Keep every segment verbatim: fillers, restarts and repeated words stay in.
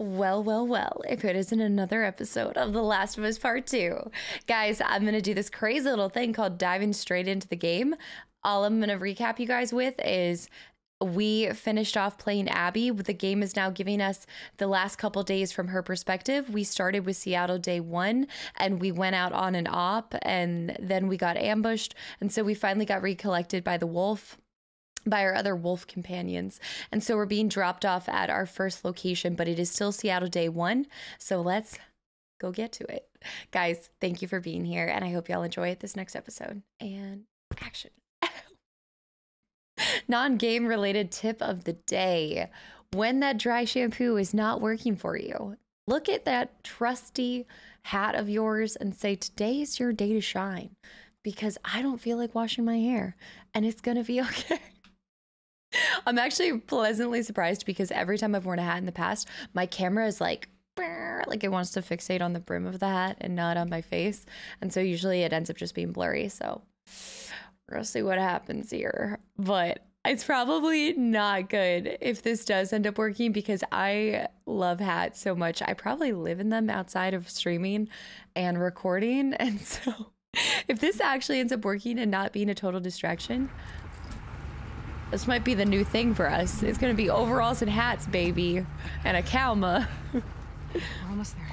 Well, well, well, if it isn't another episode of The Last of Us Part two. Guys, I'm going to do this crazy little thing called diving straight into the game. All I'm going to recap you guys with is we finished off playing Abby. The game is now giving us the last couple days from her perspective. We started with Seattle day one, and we went out on an op, and then we got ambushed. And so we finally got recollected by the wolf. by our other wolf companions. And so we're being dropped off at our first location, but it is still Seattle day one. So let's go get to it. Guys, thank you for being here, and I hope y'all enjoy this next episode. And action. Non-game related tip of the day. When that dry shampoo is not working for you, look at that trusty hat of yours and say, today is your day to shine, because I don't feel like washing my hair, and it's gonna be okay. I'm actually pleasantly surprised, because every time I've worn a hat in the past, my camera is like, like it wants to fixate on the brim of the hat and not on my face. And so usually it ends up just being blurry. So we're gonna see what happens here. But it's probably not good if this does end up working, because I love hats so much. I probably live in them outside of streaming and recording. And so if this actually ends up working and not being a total distraction, this might be the new thing for us. It's gonna be overalls and hats, baby. And a kalma. We're almost there.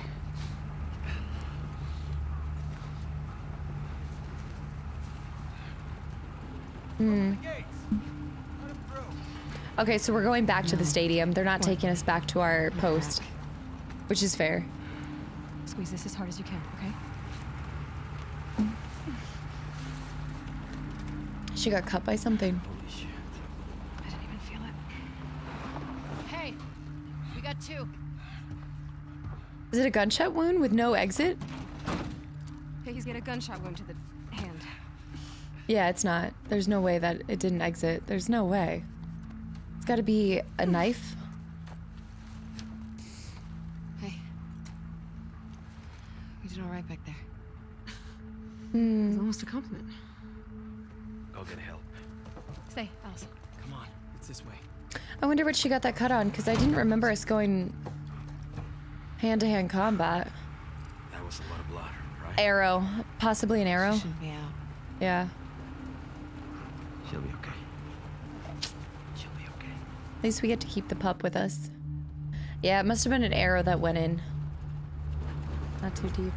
Hmm. Okay, so we're going back no. to the stadium. They're not what? taking us back to our You're post, back. which is fair. Squeeze this as hard as you can, okay? She got cut by something. Two. Is it a gunshot wound with no exit? Hey, he's got a gunshot wound to the hand. Yeah, it's not. There's no way that it didn't exit. There's no way. It's got to be a knife. Hey, we did all right back there. Hmm. It's almost a compliment. I'll get help. Stay, Allison. Come on, it's this way. I wonder what she got that cut on, because I didn't remember us going hand-to-hand combat. That was a lot of blood, right? Arrow. Possibly an arrow. Yeah. Yeah. She'll be okay. She'll be okay. At least we get to keep the pup with us. Yeah, it must have been an arrow that went in. Not too deep.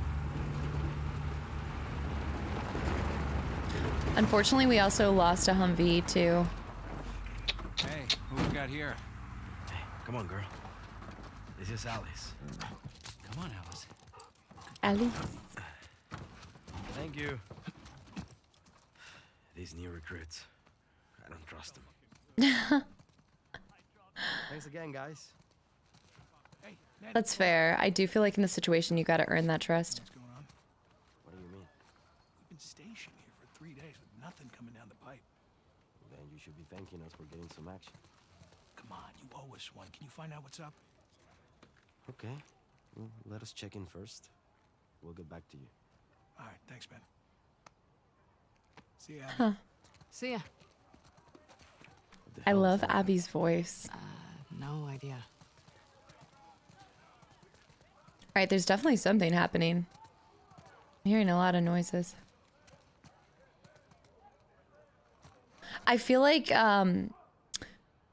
Unfortunately, we also lost a Humvee, too. Hey, who we got here? Hey, come on, girl. This is Alice. Come on, Alice. Alice. Thank you. These new recruits. I don't trust them. Thanks again, guys. That's fair. I do feel like in this situation, you got to earn that trust. What's going on? What do you mean? We've been stationed here for three days with nothing coming down the pipe. Then you should be thanking us for getting some action. Come on, you owe us one. Can you find out what's up? Okay. Well, let us check in first. We'll get back to you. All right, thanks, Ben. See ya. Huh. See ya. I love Abby's voice. Uh, no idea. All right, there's definitely something happening. I'm hearing a lot of noises. I feel like, um,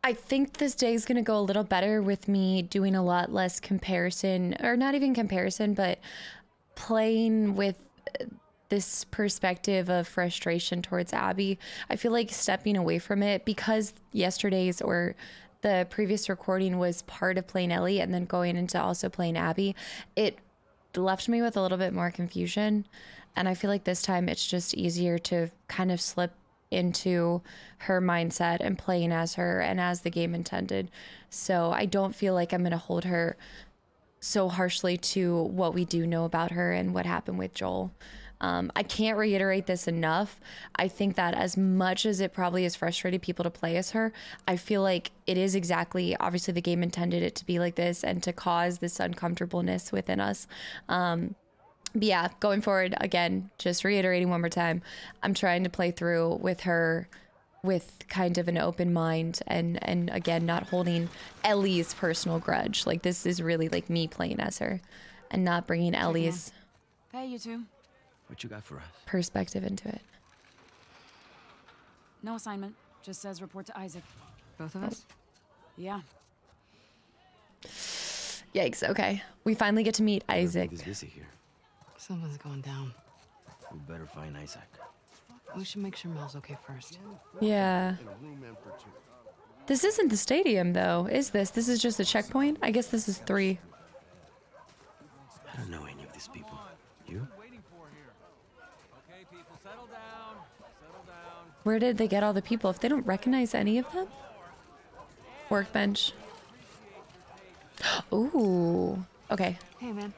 I think this day is going to go a little better with me doing a lot less comparison, or not even comparison, but playing with this perspective of frustration towards Abby. I feel like stepping away from it, because yesterday's or the previous recording was part of playing Ellie and then going into also playing Abby. It left me with a little bit more confusion. And I feel like this time it's just easier to kind of slip into her mindset and playing as her and as the game intended. So I don't feel like I'm going to hold her so harshly to what we do know about her and what happened with Joel. Um, I can't reiterate this enough. I think that as much as it probably has frustrated people to play as her, I feel like it is exactly, obviously the game intended it to be like this and to cause this uncomfortableness within us. Um, But yeah, going forward, again, just reiterating one more time, I'm trying to play through with her with kind of an open mind and, and again, not holding Ellie's personal grudge. Like, this is really like me playing as her and not bringing Ellie's hey, you two. What you got for us? Perspective into it. No assignment. Just says report to Isaac. Both of us? Yeah. Yikes. Okay. We finally get to meet Isaac. Is busy here. Something's going down. We better find Isaac. We should make sure Mel's okay first. Yeah. This isn't the stadium, though, is this? This is just a checkpoint? I guess this is three. I don't know any of these people. You? Where did they get all the people if they don't recognize any of them? Workbench. Ooh. Okay. Hey, man.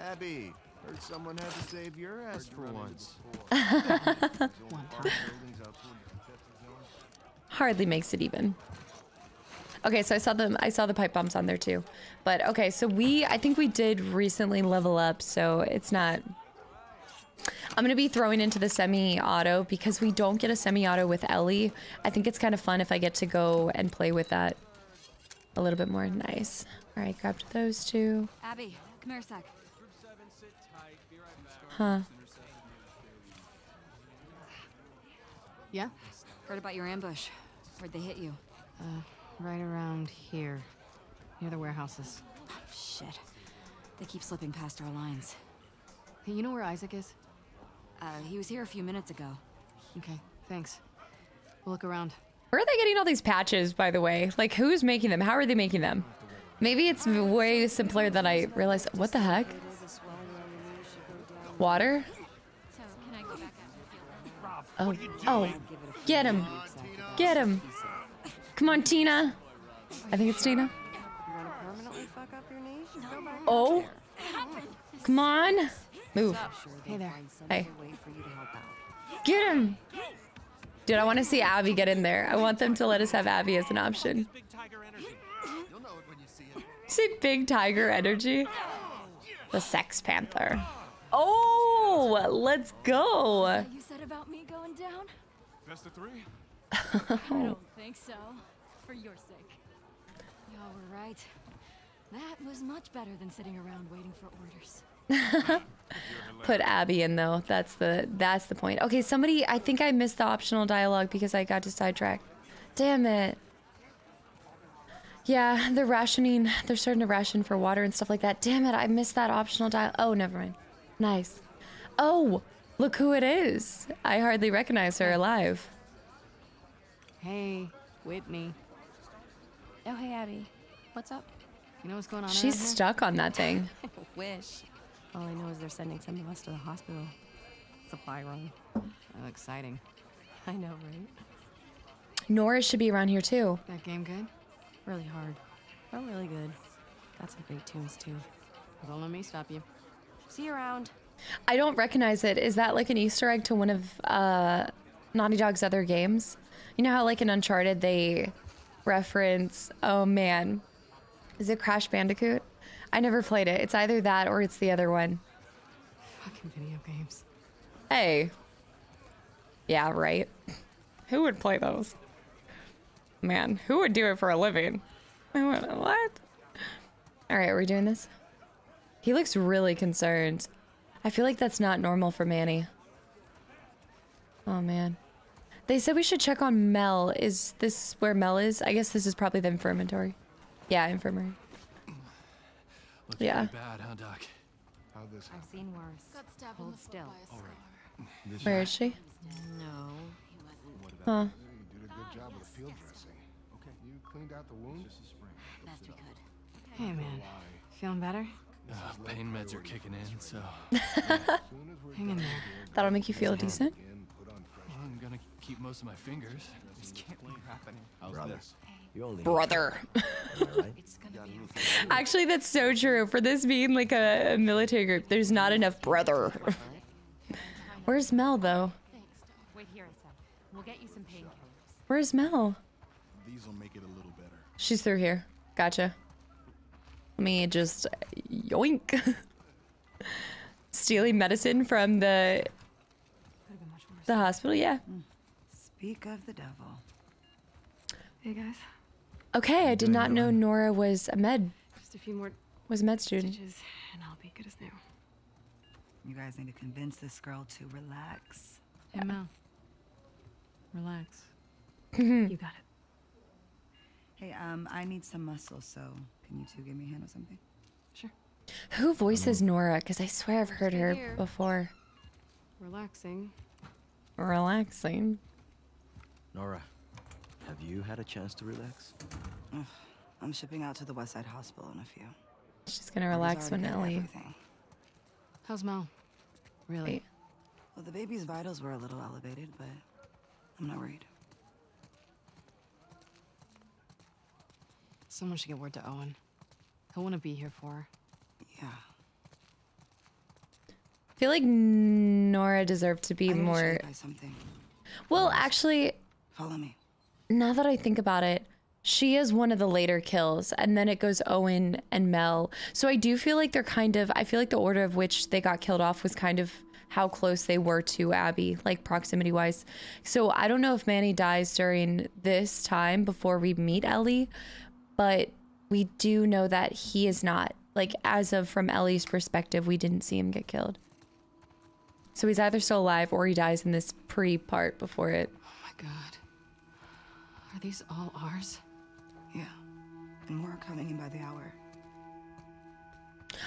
Abby. Heard someone had to save your ass for once. Hardly makes it even. Okay, so I saw them. I saw the pipe bombs on there too. But okay, so we. I think we did recently level up, so it's not. I'm gonna be throwing into the semi-auto because we don't get a semi-auto with Ellie. I think it's kind of fun if I get to go and play with that a little bit more. Nice. All right, grabbed those two. Abby, come here a sec. Huh. Yeah? Heard about your ambush. Where'd they hit you? Uh, right around here. Near the warehouses. Oh, shit. They keep slipping past our lines. Hey, you know where Isaac is? Uh, he was here a few minutes ago. Okay, thanks. We'll look around. Where are they getting all these patches, by the way? Like, who's making them? How are they making them? Maybe it's way simpler than I realized. What the heck? Water? Oh, oh, get him, get him. Come on, Tina. I think it's Tina. Oh, come on. Move. Hey there. Hey. Get him. Dude, I want to see Abby get in there. I want them to let us have Abby as an option. See big tiger energy? The sex panther. Oh, let's go. You said about me going down? Best of three? I don't think so. For your sake. Y'all were right. That was much better than sitting around waiting for orders. Put Abby in though. That's the that's the point. Okay, somebody, I think I missed the optional dialogue because I got to sidetrack. Damn it. Yeah, they're rationing. They're starting to ration for water and stuff like that. Damn it, I missed that optional dialogue. Oh, never mind. Nice. Oh, look who it is. I hardly recognize her alive. Hey, Whitney. Oh, hey, Abby. What's up? You know what's going on? She's stuck on that thing. I wish. All I know is they're sending some of us to the hospital. Supply run. Oh, exciting. I know, right? Nora should be around here, too. That game good? Really hard. But really good. Got some great tunes, too. Don't let me stop you. See you around. I don't recognize it. Is that like an Easter egg to one of uh, Naughty Dog's other games? You know how like in Uncharted they reference, oh man, is it Crash Bandicoot? I never played it. It's either that or it's the other one. Fucking video games. Hey. Yeah, right. Who would play those? Man, who would do it for a living? What? All right, are we doing this? He looks really concerned. I feel like that's not normal for Manny. Oh man. They said we should check on Mel. Is this where Mel is? I guess this is probably the infirmary. Yeah, infirmary. Looks yeah. Bad, huh, Doc? How'd this happen? I've seen worse. Got Hold still. All right. Where is she? No. Huh. You did a good job with field dressing. Okay. You cleaned out the wound? Best we could. Hey man. Feeling better? Uh, pain meds are kicking in, so hang in there. That'll make you feel decent. Well, I'm gonna keep most of my fingers. This can't be happening. Brother. Brother. Actually, that's so true. For this being like a, a military group, there's not enough brother. Where's Mel though? Wait here a sec. We'll get you some painkillers. Where's Mel? These will make it a little better. She's through here. Gotcha. Let me just yoink. Stealing medicine from the the hospital, yeah. Speak of the devil. Hey guys. Okay, I did not know Nora was a med. Just a few more. Was a med student. And I'll be good as new. You guys need to convince this girl to relax. Hey, Mel. Relax. You got it. Hey, um, I need some muscle, so can you two give me a hand with something? Sure. Who voices Nora? Because I swear I've heard her here. before. Relaxing. Relaxing. Nora, have you had a chance to relax? Ugh, I'm shipping out to the Westside Hospital in a few. She's gonna relax when Ellie. Everything. How's Mel? Really? Wait. Well, the baby's vitals were a little elevated, but I'm not worried. Someone should get word to Owen. He'll want to be here for her. Yeah. I feel like Nora deserved to be I more. By something. Well, Almost. actually. Follow me. Now that I think about it, she is one of the later kills, and then it goes Owen and Mel. So I do feel like they're kind of. I feel like the order of which they got killed off was kind of how close they were to Abby, like proximity-wise. So I don't know if Manny dies during this time before we meet Ellie. But we do know that he is not, like, as of from Ellie's perspective, we didn't see him get killed. So he's either still alive or he dies in this pre-part before it. Oh my god. Are these all ours? Yeah. And more are coming in by the hour.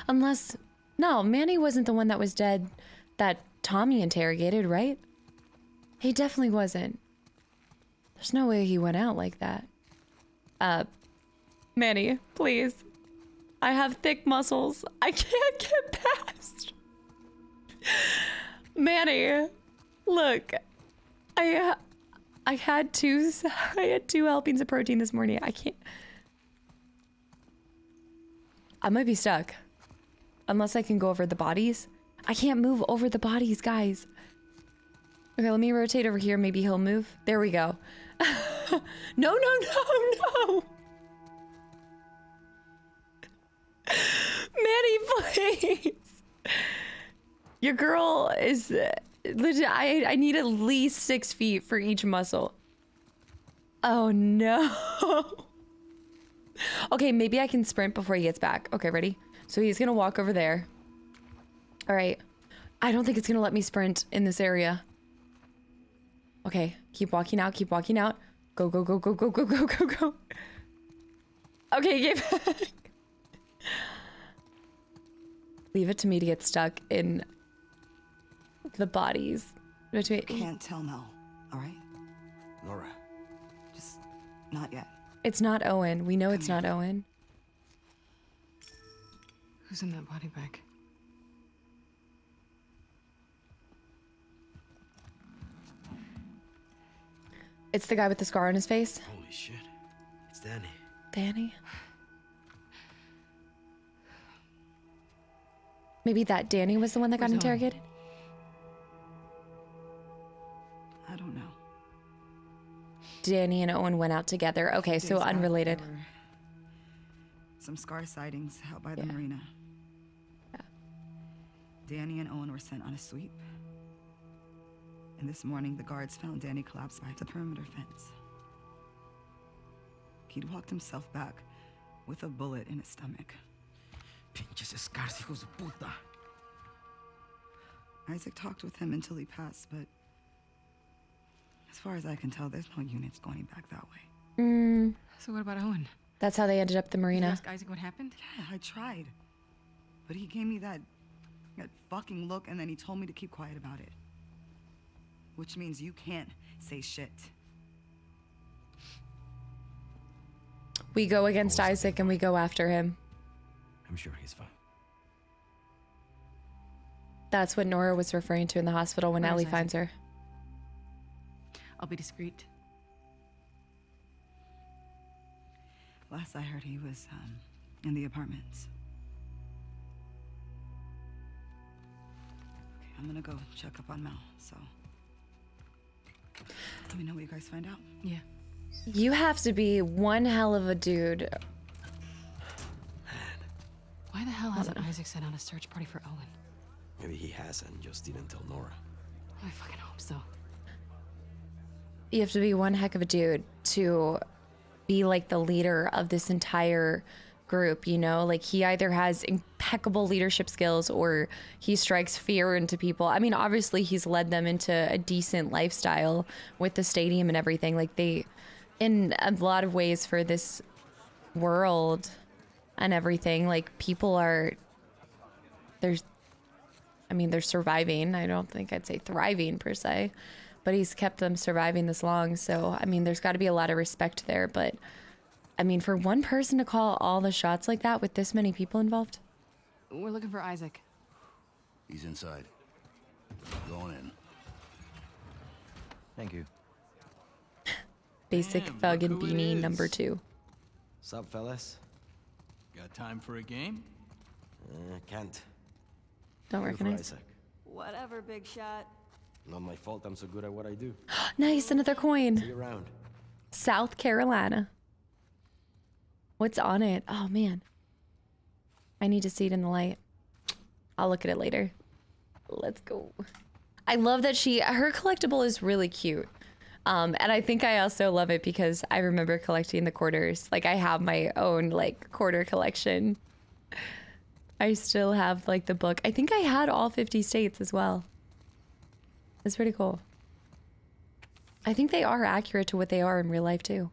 Unless, no, Manny wasn't the one that was dead that Tommy interrogated, right? He definitely wasn't. There's no way he went out like that. Uh... Manny, please. I have thick muscles. I can't get past. Manny, look. I I had two I had two helpings of protein this morning. I can't. I might be stuck. Unless I can go over the bodies. I can't move over the bodies, guys. Okay, let me rotate over here. Maybe he'll move. There we go. No, no, no, no. Manny, please. Your girl is uh, legit. I, I need at least six feet for each muscle. Oh, no. Okay, maybe I can sprint before he gets back. Okay, ready? So he's going to walk over there. All right. I don't think it's going to let me sprint in this area. Okay, keep walking out. Keep walking out. Go, go, go, go, go, go, go, go, go. Okay, get back. Leave it to me to get stuck in the bodies. Between. You can't tell Mel, all right? Nora. Just not yet. It's not Owen. We know Come it's here. not Owen. Who's in that body bag? It's the guy with the scar on his face. Holy shit. It's Danny. Danny? Maybe that Danny was the one that got interrogated? I don't know. Danny and Owen went out together. Okay, so unrelated. Some scar sightings out by the marina. Yeah. Danny and Owen were sent on a sweep. And this morning, the guards found Danny collapsed by the perimeter fence. He'd walked himself back with a bullet in his stomach. Isaac talked with him until he passed, but as far as I can tell, there's no units going back that way. Mm. So what about Owen? That's how they ended up the marina. Did you ask Isaac what happened? Yeah, I tried. But he gave me that, that fucking look, and then he told me to keep quiet about it. Which means you can't say shit. We go against Isaac and we go after him. I'm sure he's fine. That's what Nora was referring to in the hospital when Ellie finds her. I'll be discreet. Last I heard, he was um, in the apartments. Okay, I'm gonna go check up on Mel. So let me know what you guys find out. Yeah. You have to be one hell of a dude. Why the hell hasn't Isaac sent out a search party for Owen? Maybe he has and just didn't tell Nora. I fucking hope so. you have to be one heck of a dude to be like the leader of this entire group, you know? Like, he either has impeccable leadership skills or he strikes fear into people. I mean, obviously he's led them into a decent lifestyle with the stadium and everything. Like, they, in a lot of ways for this world and everything, like, people are, there's, I mean, they're surviving. I don't think I'd say thriving per se, but he's kept them surviving this long. So, I mean, there's got to be a lot of respect there, but I mean, for one person to call all the shots like that with this many people involved. We're looking for Isaac. He's inside. Going in. Thank you. Basic Damn, thug and beanie number two. Sup, fellas? Got time for a game? Uh, can't. Don't recognize Isaac. Whatever, big shot. Not my fault I'm so good at what I do. Nice, another coin. See you around. South Carolina. What's on it? Oh, man. I need to see it in the light. I'll look at it later. Let's go. I love that she, her collectible is really cute. Um, and I think I also love it because I remember collecting the quarters. Like, I have my own, like, quarter collection. I still have, like, the book. I think I had all fifty states as well. It's pretty cool. I think they are accurate to what they are in real life, too.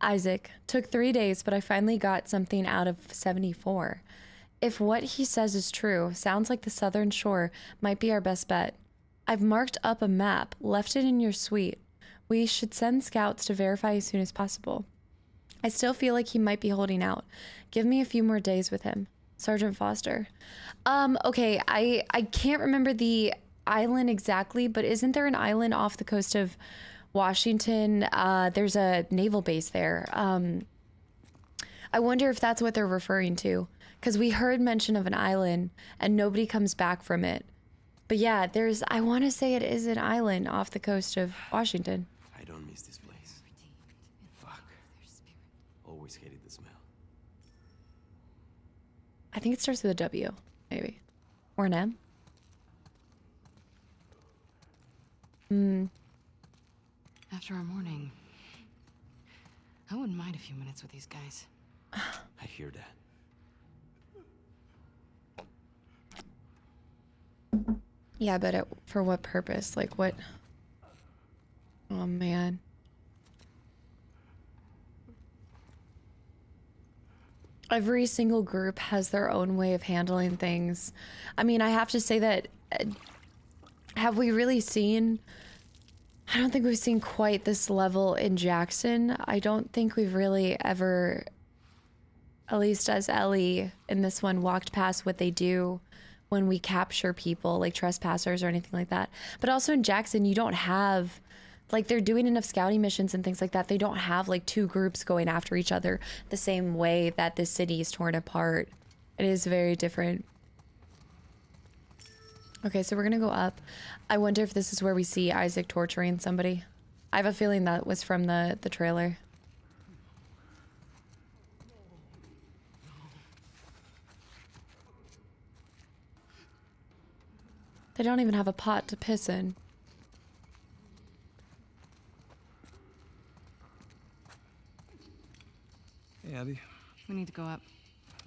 Isaac took three days, but I finally got something out of seventy-four. If what he says is true, sounds like the Southern Shore might be our best bet. I've marked up a map, left it in your suite. We should send scouts to verify as soon as possible. I still feel like he might be holding out. Give me a few more days with him. Sergeant Foster. Um, okay, I, I can't remember the island exactly, but isn't there an island off the coast of Washington? Uh, there's a naval base there. Um, I wonder if that's what they're referring to, because we heard mention of an island and nobody comes back from it. But yeah, there's, I want to say it is an island off the coast of Washington. I don't miss this place. Fuck. Always hated the smell. I think it starts with a W, maybe. Or an M. Hmm. After our morning, I wouldn't mind a few minutes with these guys. I hear that. Yeah, but it, for what purpose? Like, what? Oh, man. Every single group has their own way of handling things. I mean, I have to say that, uh, have we really seen... I don't think we've seen quite this level in Jackson. I don't think we've really ever, at least as Ellie in this one, walked past what they do when we capture people, like trespassers or anything like that. But also in Jackson, you don't have, like, they're doing enough scouting missions and things like that. They don't have, like, two groups going after each other the same way that this city is torn apart. It is very different. Okay, so we're gonna go up. I wonder if this is where we see Isaac torturing somebody. I have a feeling that was from the, the trailer. They don't even have a pot to piss in. Hey, Abby. We need to go up.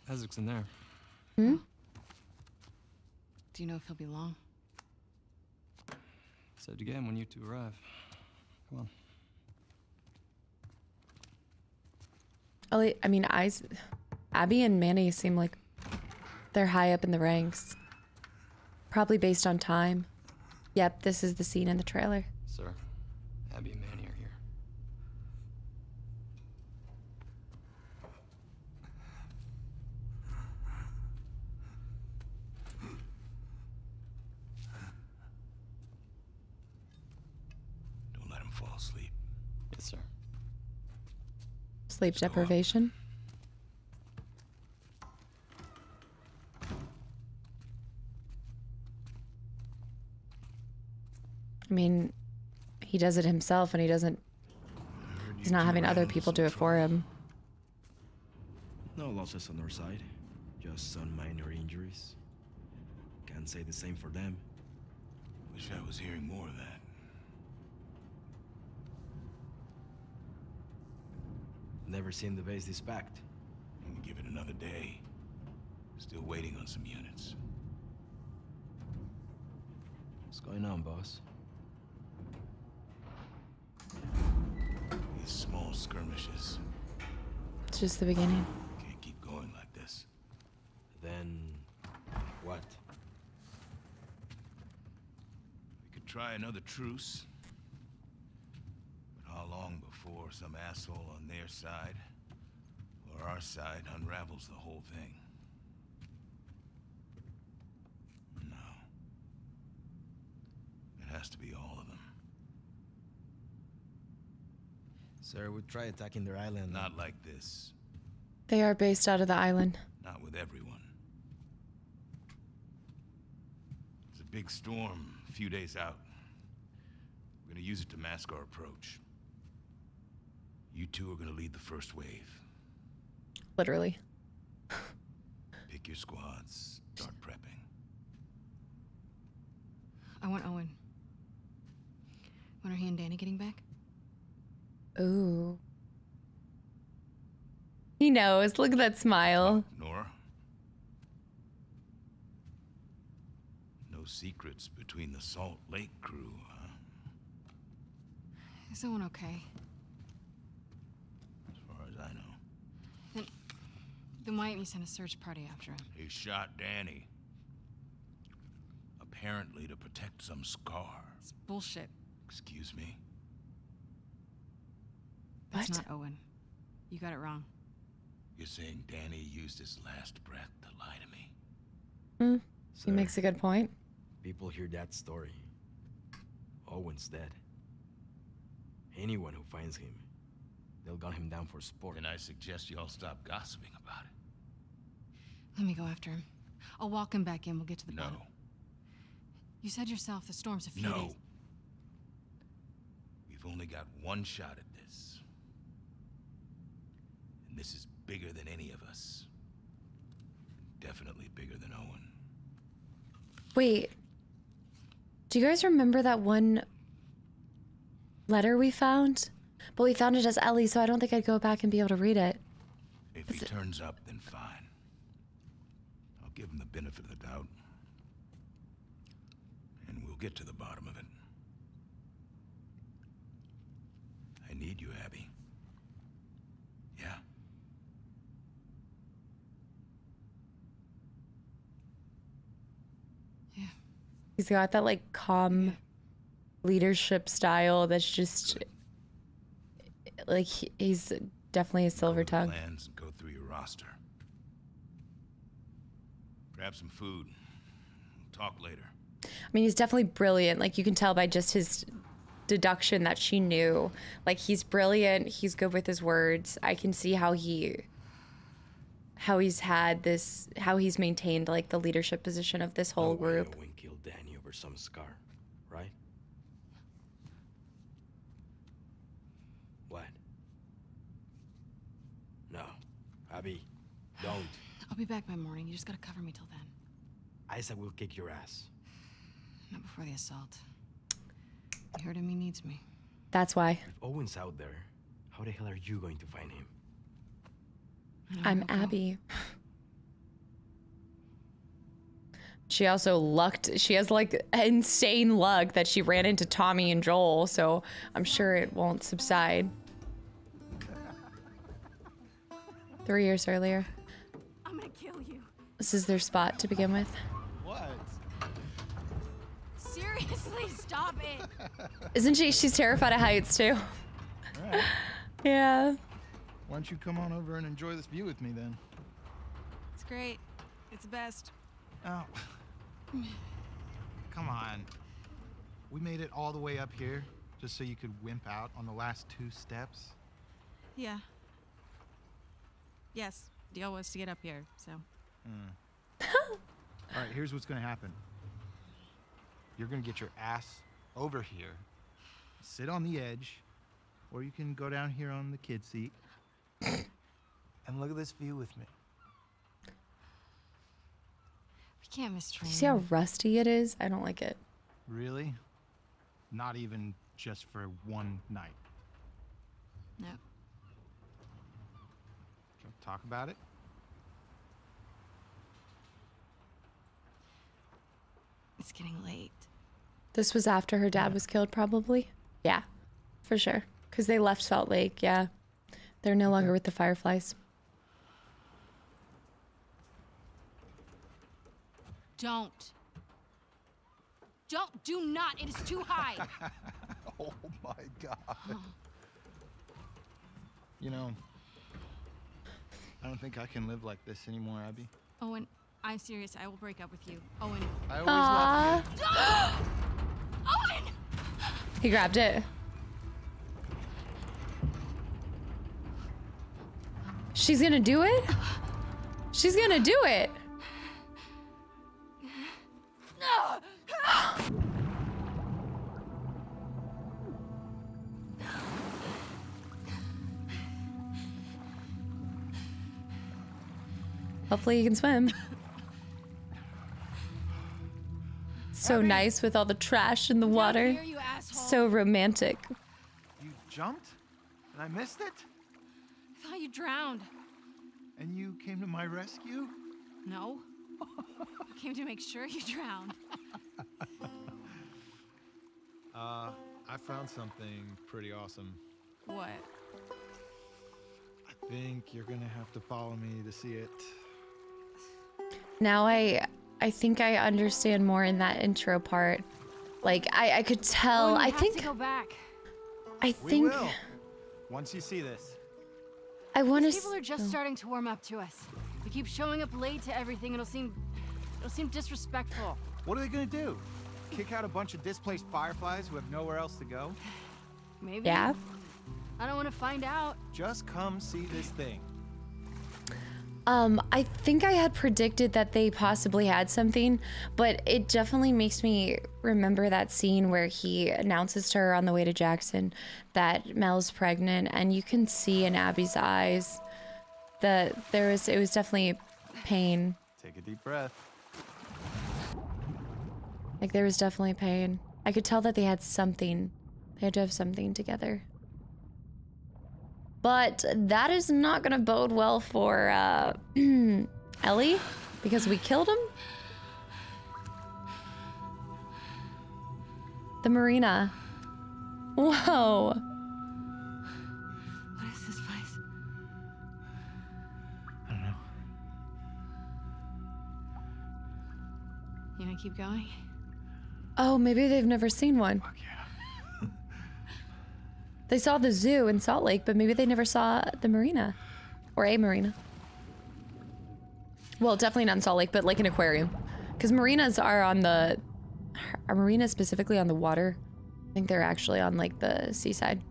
Isaac's in there. Hmm? Do you know if he'll be long? Said again when you two arrive. Come on. Ellie, I mean, I, Abby and Manny seem like they're high up in the ranks. Probably based on time. Yep, this is the scene in the trailer. Sir, Abby and Manny are here. Sleep deprivation. I mean, he does it himself and he doesn't, he's not having other people do it for him. No losses on our side, just some minor injuries. Can't say the same for them. Wish I was hearing more of that. Never seen the base this packed. I'm gonna give it another day. Still waiting on some units. What's going on, boss? These small skirmishes. It's just the beginning. Can't keep going like this. Then what? We could try another truce. But how long before some asshole on their side or our side unravels the whole thing? Has to be all of them. Sir, we'd try attacking their island. Not like this. They are based out of the island. Not with everyone. It's a big storm a few days out. We're gonna use it to mask our approach. You two are gonna lead the first wave. Literally. Pick your squads. Start prepping. I want Owen. When are he and Danny getting back? Ooh. He knows. Look at that smile. Uh, Nora? No secrets between the Salt Lake crew, huh? Is Owen okay? As far as I know. Then, then why didn't you send a search party after him? He shot Danny. Apparently to protect some scar. It's bullshit. Excuse me? That's what? Not Owen. You got it wrong. You're saying Danny used his last breath to lie to me? Hmm. Sir, he makes a good point. People hear that story. Owen's dead. Anyone who finds him, they'll gun him down for sport. And I suggest you all stop gossiping about it. Let me go after him. I'll walk him back in. We'll get to the bottom. No. You said yourself the storm's a few days. No. We've only got one shot at this. And this is bigger than any of us. Definitely bigger than Owen. Wait. Do you guys remember that one letter we found? But we found it as Ellie, so I don't think I'd go back and be able to read it. If he turns up, then fine. I'll give him the benefit of the doubt. And we'll get to the bottom of it. I need you, Abby. Yeah? Yeah. He's got that, like, calm yeah. leadership style that's just... Good. Like, he, he's definitely a silver tongue. Go to the lands and go through your roster. Grab some food. We'll talk later. I mean, he's definitely brilliant. Like, you can tell by just his... deduction that she knew. Like, he's brilliant, he's good with his words. I can see how he how he's had this how he's maintained like the leadership position of this whole group. Owen killed Danny over some scar, right? What? No. Abby, don't. I'll be back by morning. You just gotta cover me till then. Isaac will kick your ass. Not before the assault. I heard him, he needs me. That's why. If Owen's out there, how the hell are you going to find him? I'm Abby. She also lucked. She has like insane luck that she ran into Tommy and Joel, so I'm sure it won't subside. Three years earlier. I'm gonna kill you. This is their spot to begin with. What? Seriously, stop it. Isn't she? She's terrified of heights too. Right. Yeah. Why don't you come on over and enjoy this view with me then? It's great. It's the best. Oh. Come on. We made it all the way up here just so you could wimp out on the last two steps. Yeah. Yes. The deal was to get up here, so. Mm. All right. Here's what's gonna happen. You're gonna get your ass over here, sit on the edge, or you can go down here on the kid seat and look at this view with me. We can't mistreat you. See how rusty it is? I don't like it. Really? Not even just for one night? No. talk about it? It's getting late. This was after her dad was killed, probably? Yeah, for sure. Because they left Salt Lake, yeah. They're no longer with the Fireflies. Don't. Don't. Do not. It is too high. Oh, my God. You know, I don't think I can live like this anymore, Abby. Owen, I'm serious. I will break up with you. Owen. I always love you. Owen! He grabbed it. She's gonna do it? She's gonna do it! Hopefully you can swim. So Abby. Nice with all the trash in the Don't water. Hear you, asshole. So romantic. You jumped? And I missed it? I thought you drowned. And you came to my rescue? No. I came to make sure you drowned. uh, I found something pretty awesome. What? I think you're gonna have to follow me to see it. Now I I think I understand more in that intro part. Like I, I could tell. I think to go back. I think we will. Once you see this. I want to people are just oh. starting to warm up to us. We keep showing up late to everything. It'll seem it'll seem disrespectful. What are they going to do? Kick out a bunch of displaced Fireflies who have nowhere else to go? Maybe. Yeah. I don't want to find out. Just come see this thing. Um, I think I had predicted that they possibly had something, but it definitely makes me remember that scene where he announces to her on the way to Jackson that Mel's pregnant, and you can see in Abby's eyes that there was, it was definitely pain. Take a deep breath. Like there was definitely pain. I could tell that they had something. They had to have something together. But that is not gonna bode well for uh, Ellie, because we killed him. The marina. Whoa. What is this place? I don't know. You gonna keep going? Oh, maybe they've never seen one. Fuck yeah. They saw the zoo in Salt Lake, but maybe they never saw the marina or a marina. Well, definitely not in Salt Lake, but like an aquarium, because marinas are on the are marinas specifically on the water. I think they're actually on like the seaside.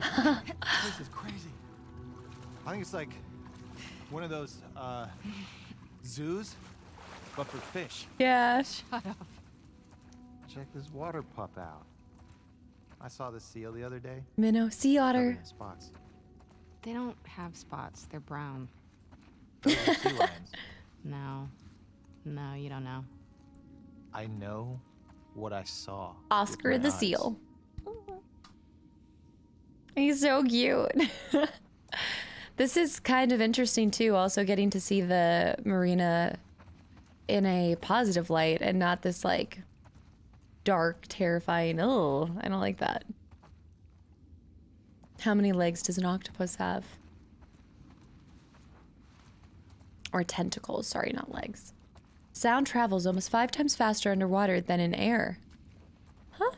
This is crazy. I think it's like one of those uh, zoos. But for fish. Yeah, shut up. Check this water pup out. I saw the seal the other day. Minnow, sea otter. Spots. They don't have spots. They're brown. They're like sea lions. No, no, you don't know. I know what I saw. Oscar the eyes. Seal. He's so cute. This is kind of interesting too. Also getting to see the marina in a positive light and not this like dark, terrifying, oh, I don't like that. How many legs does an octopus have? Or tentacles, sorry, not legs. Sound travels almost five times faster underwater than in air. Huh?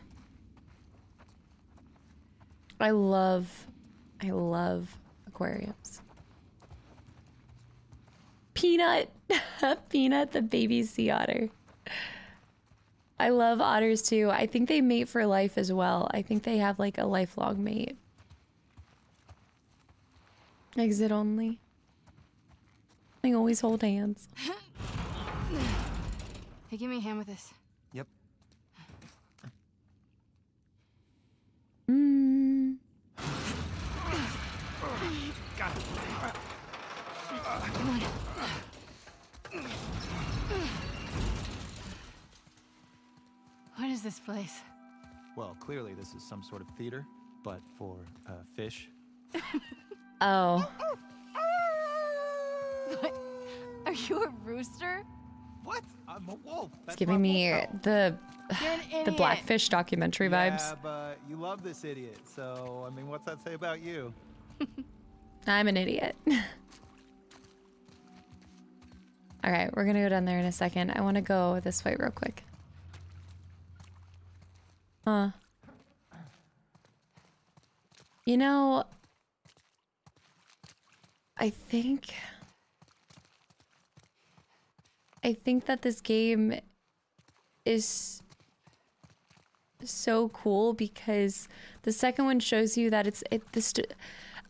I love, I love aquariums. Peanut! Peanut, the baby sea otter. I love otters too. I think they mate for life as well. I think they have like a lifelong mate. Exit only. They always hold hands. Hey, give me a hand with this. Yep. Mmm. Got it. Come on. this place? Well, clearly this is some sort of theater, but for uh, fish. Oh. What? Are you a rooster? What? I'm a wolf. That's it's giving me wolf. the the Blackfish documentary vibes. Yeah, but you love this idiot, so I mean, what's that say about you? I'm an idiot. All right, we're gonna go down there in a second. I want to go this way real quick. Huh. You know, I think I think that this game is so cool because the second one shows you that it's it the st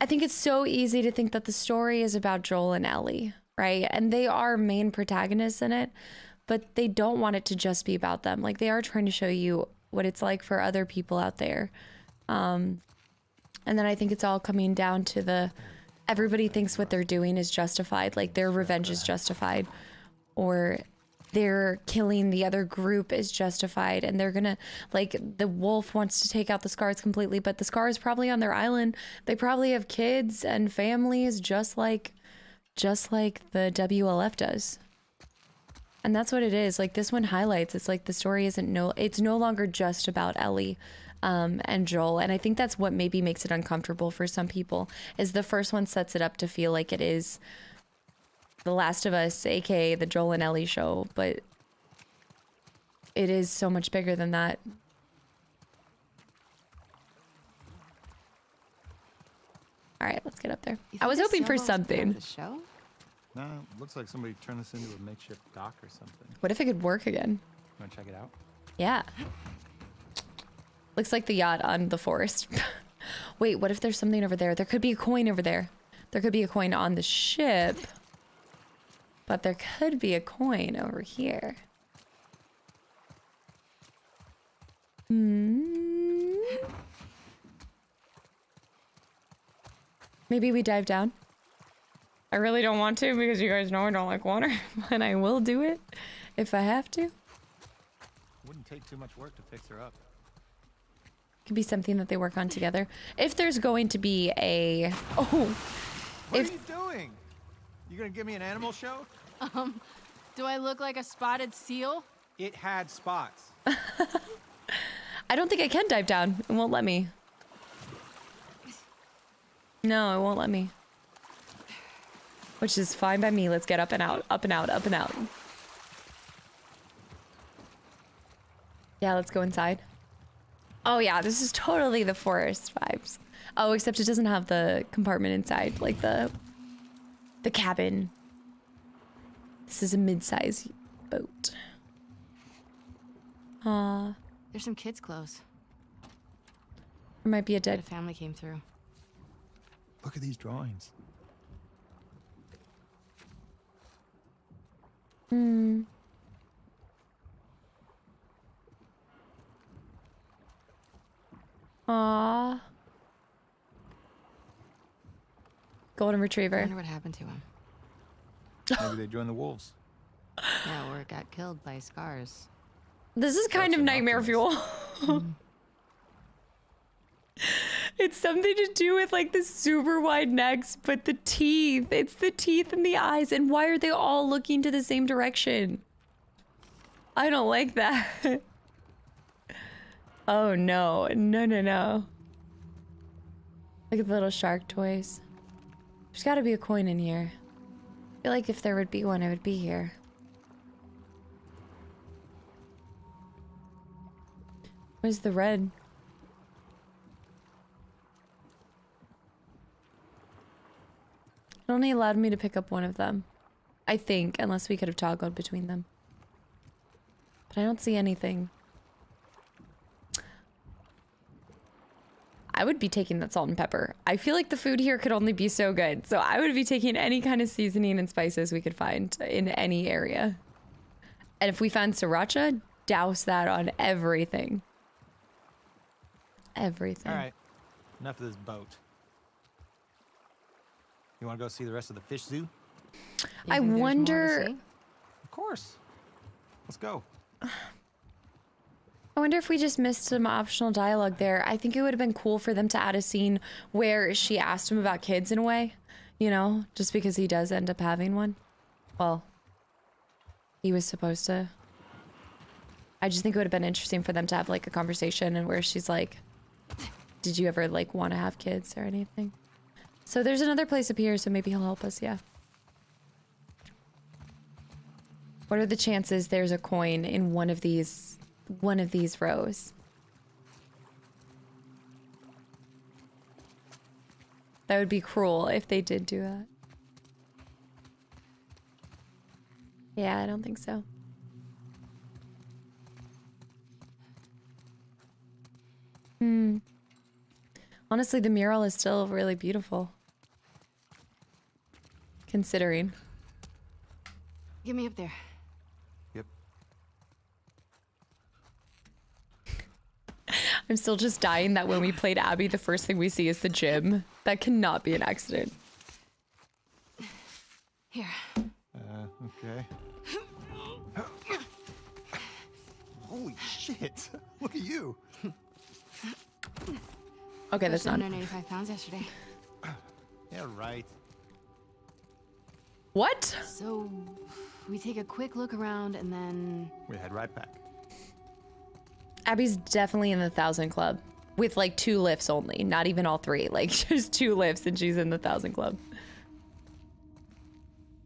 I think it's so easy to think that the story is about Joel and Ellie, right? And they are main protagonists in it, but they don't want it to just be about them. Like, they are trying to show you what it's like for other people out there. Um, and then I think it's all coming down to the, everybody thinks what they're doing is justified, like their revenge is justified, or they're killing the other group is justified, and they're gonna, like, the wolf wants to take out the Scars completely, but the Scars probably on their island, they probably have kids and families just like just like the W L F does. And that's what it is. Like, this one highlights, it's like the story isn't no it's no longer just about Ellie um and Joel, and I think that's what maybe makes it uncomfortable for some people, is the first one sets it up to feel like it is The Last of Us, aka the Joel and Ellie show, but it is so much bigger than that. All right, let's get up there. I was hoping for something. The show? No, it looks like somebody turned this into a makeshift dock or something. What if it could work again? You want to check it out? Yeah. Looks like the yacht on the forest. Wait, what if there's something over there? There could be a coin over there. There could be a coin on the ship. But there could be a coin over here. Hmm. Maybe we dive down. I really don't want to because you guys know I don't like water, but I will do it if I have to. Wouldn't take too much work to fix her up. Could be something that they work on together. If there's going to be a... Oh! What if, are you doing? You gonna give me an animal show? Um, do I look like a spotted seal? It had spots. I don't think I can dive down. It won't let me. No, it won't let me. Which is fine by me. Let's get up and out, up and out, up and out. Yeah, let's go inside. Oh yeah, this is totally the forest vibes. Oh, except it doesn't have the compartment inside, like the... The cabin. This is a mid-size boat. Uh, There's some kids' clothes. There might be a dead a family came through. Look at these drawings. Hmm. Aww. Golden Retriever. I wonder what happened to him. Maybe they joined the wolves. Yeah, or it got killed by Scars. This is kind That's of nightmare fuel. Mm. It's something to do with like the super wide necks, but the teeth. It's the teeth and the eyes. And why are they all looking to the same direction? I don't like that. Oh, no. No, no, no. Look at the little shark toys. There's gotta be a coin in here. I feel like if there would be one, I would be here. Where's the red? It only allowed me to pick up one of them. I think, unless we could have toggled between them. But I don't see anything. I would be taking that salt and pepper. I feel like the food here could only be so good. So I would be taking any kind of seasoning and spices we could find in any area. And if we found sriracha, douse that on everything. Everything. All right, enough of this boat. You want to go see the rest of the fish zoo? I wonder. Of course. Let's go. I wonder if we just missed some optional dialogue there. I think it would have been cool for them to add a scene where she asked him about kids in a way, you know, just because he does end up having one. Well, he was supposed to. I just think it would have been interesting for them to have like a conversation and where she's like, did you ever like want to have kids or anything? So there's another place up here, so maybe he'll help us. Yeah. What are the chances there's a coin in one of these one of these rows? That would be cruel if they did do that. Yeah, I don't think so. Hmm. Honestly, the mural is still really beautiful. Considering. Get me up there. I'm still just dying that when we played Abby, the first thing we see is the gym. That cannot be an accident. Here. Uh, okay. Holy shit! Look at you. Okay, that's not. one hundred eighty-five pounds yesterday. Yeah, right. What? So we take a quick look around and then we head right back. Abby's definitely in the thousand club with like two lifts only, not even all three, like just two lifts and she's in the thousand club.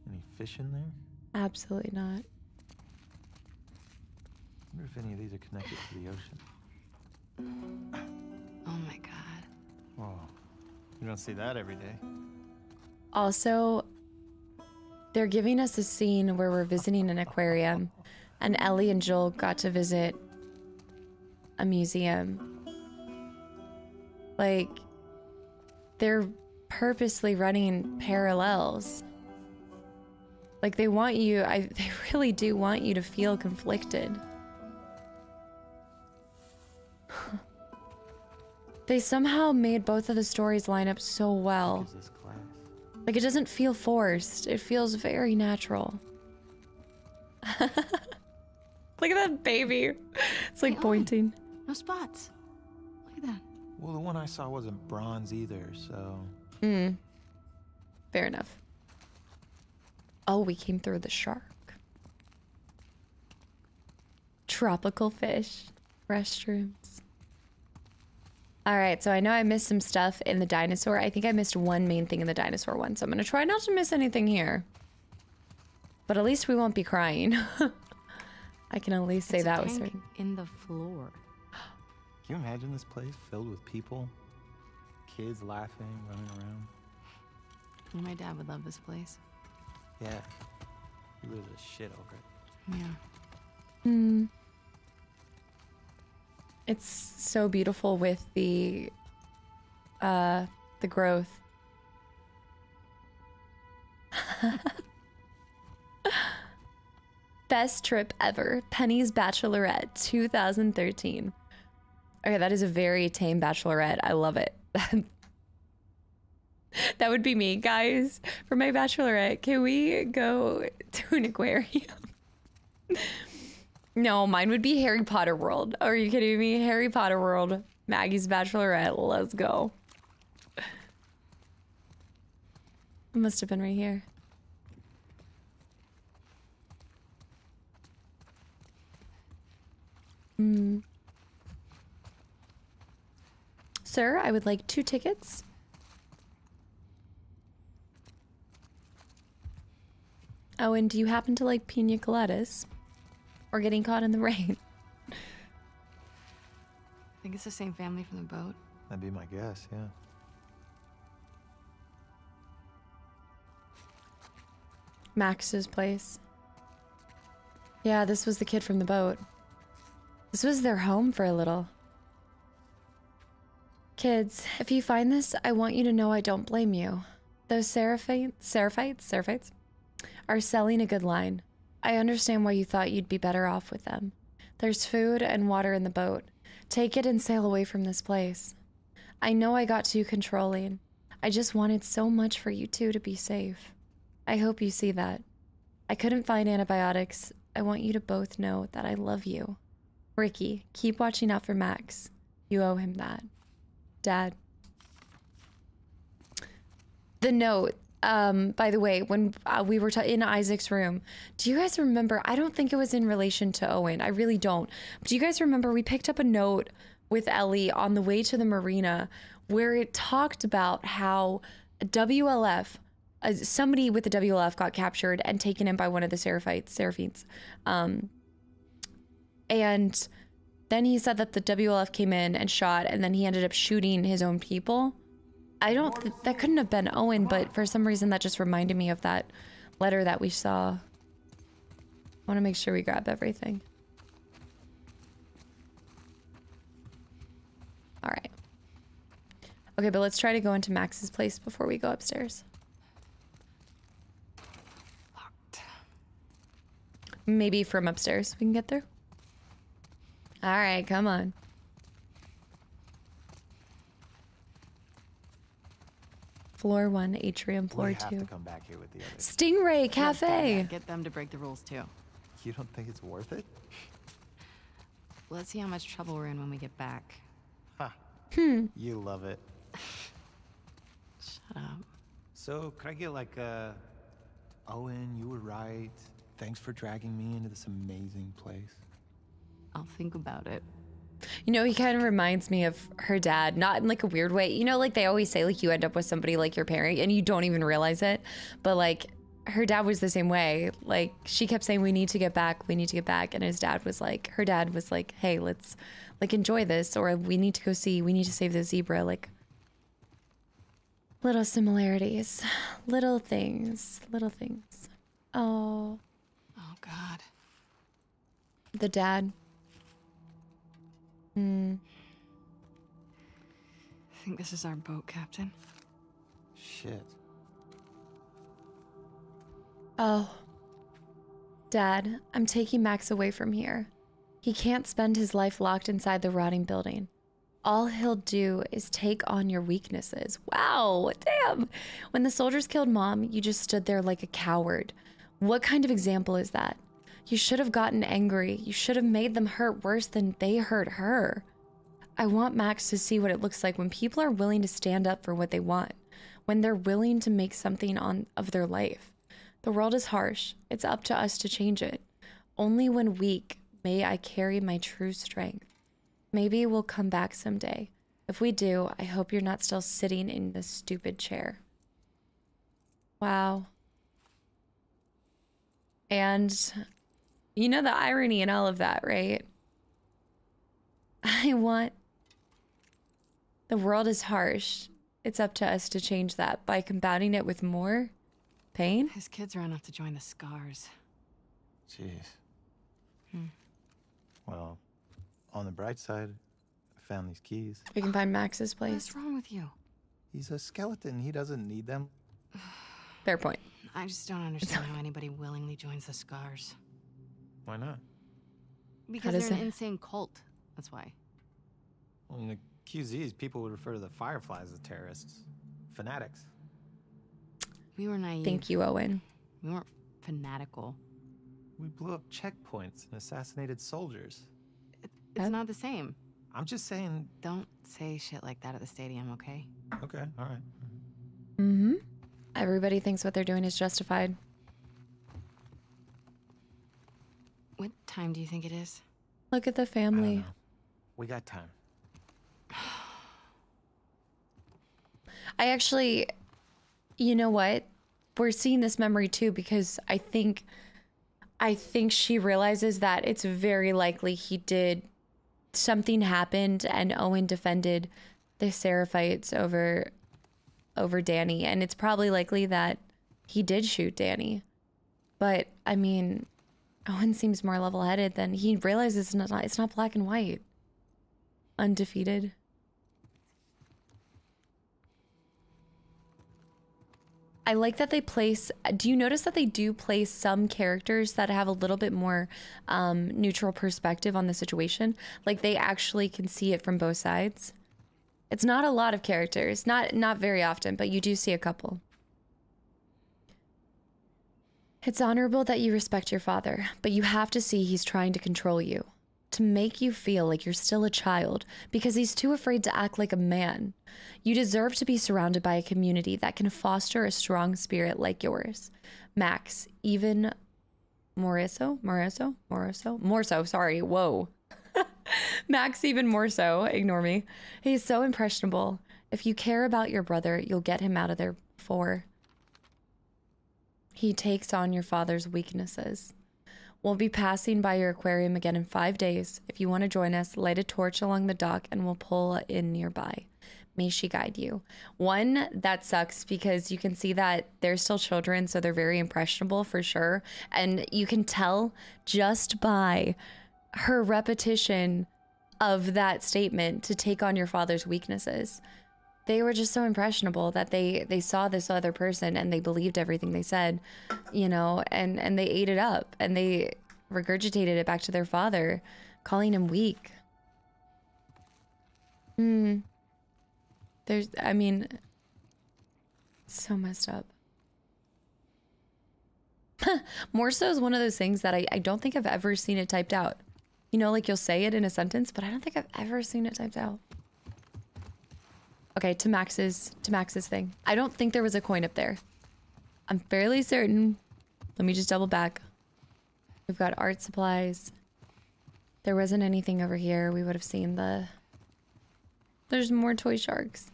Any fish in there? Absolutely not. I wonder if any of these are connected to the ocean. Oh my god. Whoa. You don't see that every day. Also, they're giving us a scene where we're visiting an aquarium and Ellie and Joel got to visit a museum. Like, they're purposely running parallels. Like, they want you, I, they really do want you to feel conflicted. They somehow made both of the stories line up so well. Like, it doesn't feel forced. It feels very natural. Look at that baby. It's like hey, pointing. Owen. No spots. Look at that. Well, the one I saw wasn't bronze either, so... Hmm. Fair enough. Oh, we came through the shark. Tropical fish. Restrooms. Alright, so I know I missed some stuff in the dinosaur. I think I missed one main thing in the dinosaur one, so I'm gonna try not to miss anything here. But at least we won't be crying. I can at least say that was certain. In the floor. Can you imagine this place filled with people? Kids laughing, running around. My dad would love this place. Yeah. He lives a shit over it. Yeah. Hmm. It's so beautiful with the uh the growth. Best trip ever. Penny's Bachelorette two thousand thirteen. Okay, that is a very tame bachelorette. I love it. That would be me. Guys, for my bachelorette, can we go to an aquarium? No, mine would be Harry Potter World. Are you kidding me? Harry Potter World. Maggie's Bachelorette. Let's go. It must have been right here. Mm. Sir, I would like two tickets. Oh, and do you happen to like pina coladas? Or getting caught in the rain? I think it's the same family from the boat. That'd be my guess, yeah. Max's place. Yeah, this was the kid from the boat. This was their home for a little. Kids, if you find this, I want you to know I don't blame you. Those Seraphites, Seraphites, Seraphites are selling a good line. I understand why you thought you'd be better off with them. There's food and water in the boat. Take it and sail away from this place. I know I got too controlling. I just wanted so much for you two to be safe. I hope you see that. I couldn't find antibiotics. I want you to both know that I love you. Ricky, keep watching out for Max. You owe him that. Dad. The note, um, by the way, when uh, we were in Isaac's room, do you guys remember? I don't think it was in relation to Owen. I really don't. But do you guys remember we picked up a note with Ellie on the way to the marina where it talked about how W L F, uh, somebody with the W L F got captured and taken in by one of the Seraphites, Seraphites. Um, and then he said that the W L F came in and shot, and then he ended up shooting his own people. I don't, th that couldn't have been Owen, but for some reason that just reminded me of that letter that we saw. I want to make sure we grab everything. All right. Okay, but let's try to go into Max's place before we go upstairs. Locked. Maybe from upstairs we can get there. All right, come on. Floor one, atrium, floor we have two. To come back here with the others. Stingray Cafe. Get them to break the rules too. You don't think it's worth it? Let's see how much trouble we're in when we get back. Huh. Hmm. You love it. Shut up. So could I get like a, Owen, you were right. Thanks for dragging me into this amazing place. I'll think about it. You know, he kind of reminds me of her dad, not in like a weird way. You know, like they always say, like you end up with somebody like your parent and you don't even realize it. But like her dad was the same way. Like she kept saying, we need to get back. We need to get back. And his dad was like, her dad was like, hey, let's like enjoy this, or we need to go see, we need to save the zebra. Like little similarities, little things, little things. Oh, oh God. The dad. Hmm. I think this is our boat, Captain. Shit. Oh. Dad, I'm taking Max away from here. He can't spend his life locked inside the rotting building. All he'll do is take on your weaknesses. Wow, damn. When the soldiers killed Mom, you just stood there like a coward. What kind of example is that? You should have gotten angry. You should have made them hurt worse than they hurt her. I want Max to see what it looks like when people are willing to stand up for what they want, when they're willing to make something on, of their life. The world is harsh. It's up to us to change it. Only when weak may I carry my true strength. Maybe we'll come back someday. If we do, I hope you're not still sitting in this stupid chair. Wow. And... you know the irony in all of that, right? I want... The world is harsh. It's up to us to change that by combating it with more pain. His kids ran off to join the Scars. Jeez. Hmm. Well, on the bright side, I found these keys. We can find Max's place. What's wrong with you? He's a skeleton. He doesn't need them. Fair point. I just don't understand how anybody willingly joins the Scars. Why not? Because they're an it? insane cult. That's why. Well, in the Q Zs, people would refer to the Fireflies as terrorists. Fanatics. We were naive. Thank you, Owen. We weren't fanatical. We blew up checkpoints and assassinated soldiers. It, it's that? not the same. I'm just saying... Don't say shit like that at the stadium, okay? Okay, all right. Mm-hmm. Everybody thinks what they're doing is justified. What time do you think it is? Look at the family. I don't know. We got time. I actually, you know what? We're seeing this memory too, because I think, I think she realizes that it's very likely he did, something happened and Owen defended the Seraphites over, over Danny. And it's probably likely that he did shoot Danny. But I mean, Owen seems more level-headed than he realizes it's not, it's not black and white. Undefeated. I like that they place... Do you notice that they do place some characters that have a little bit more um, neutral perspective on the situation? Like they actually can see it from both sides. It's not a lot of characters. Not, not very often, but you do see a couple. It's honorable that you respect your father, but you have to see he's trying to control you. to make you feel like you're still a child because he's too afraid to act like a man. You deserve to be surrounded by a community that can foster a strong spirit like yours. Max, even Moriso, Moriso, Moriso, more so, sorry, whoa. Max, even more so, ignore me. He's so impressionable. If you care about your brother, you'll get him out of there before he takes on your father's weaknesses. We'll be passing by your aquarium again in five days. If you want to join us, light a torch along the dock and we'll pull in nearby. May she guide you. One, that sucks because you can see that they're still children, so they're very impressionable for sure. And you can tell just by her repetition of that statement, to take on your father's weaknesses. They were just so impressionable that they they saw this other person and they believed everything they said, you know, and and they ate it up and they regurgitated it back to their father, calling him weak. Hmm. There's, I mean, so messed up. More so is one of those things that I, I don't think I've ever seen it typed out. You know, like you'll say it in a sentence, but I don't think I've ever seen it typed out. Okay, to Max's, to Max's thing. I don't think there was a coin up there. I'm fairly certain. Let me just double back. We've got art supplies. There wasn't anything over here. We would have seen the... There's more toy sharks.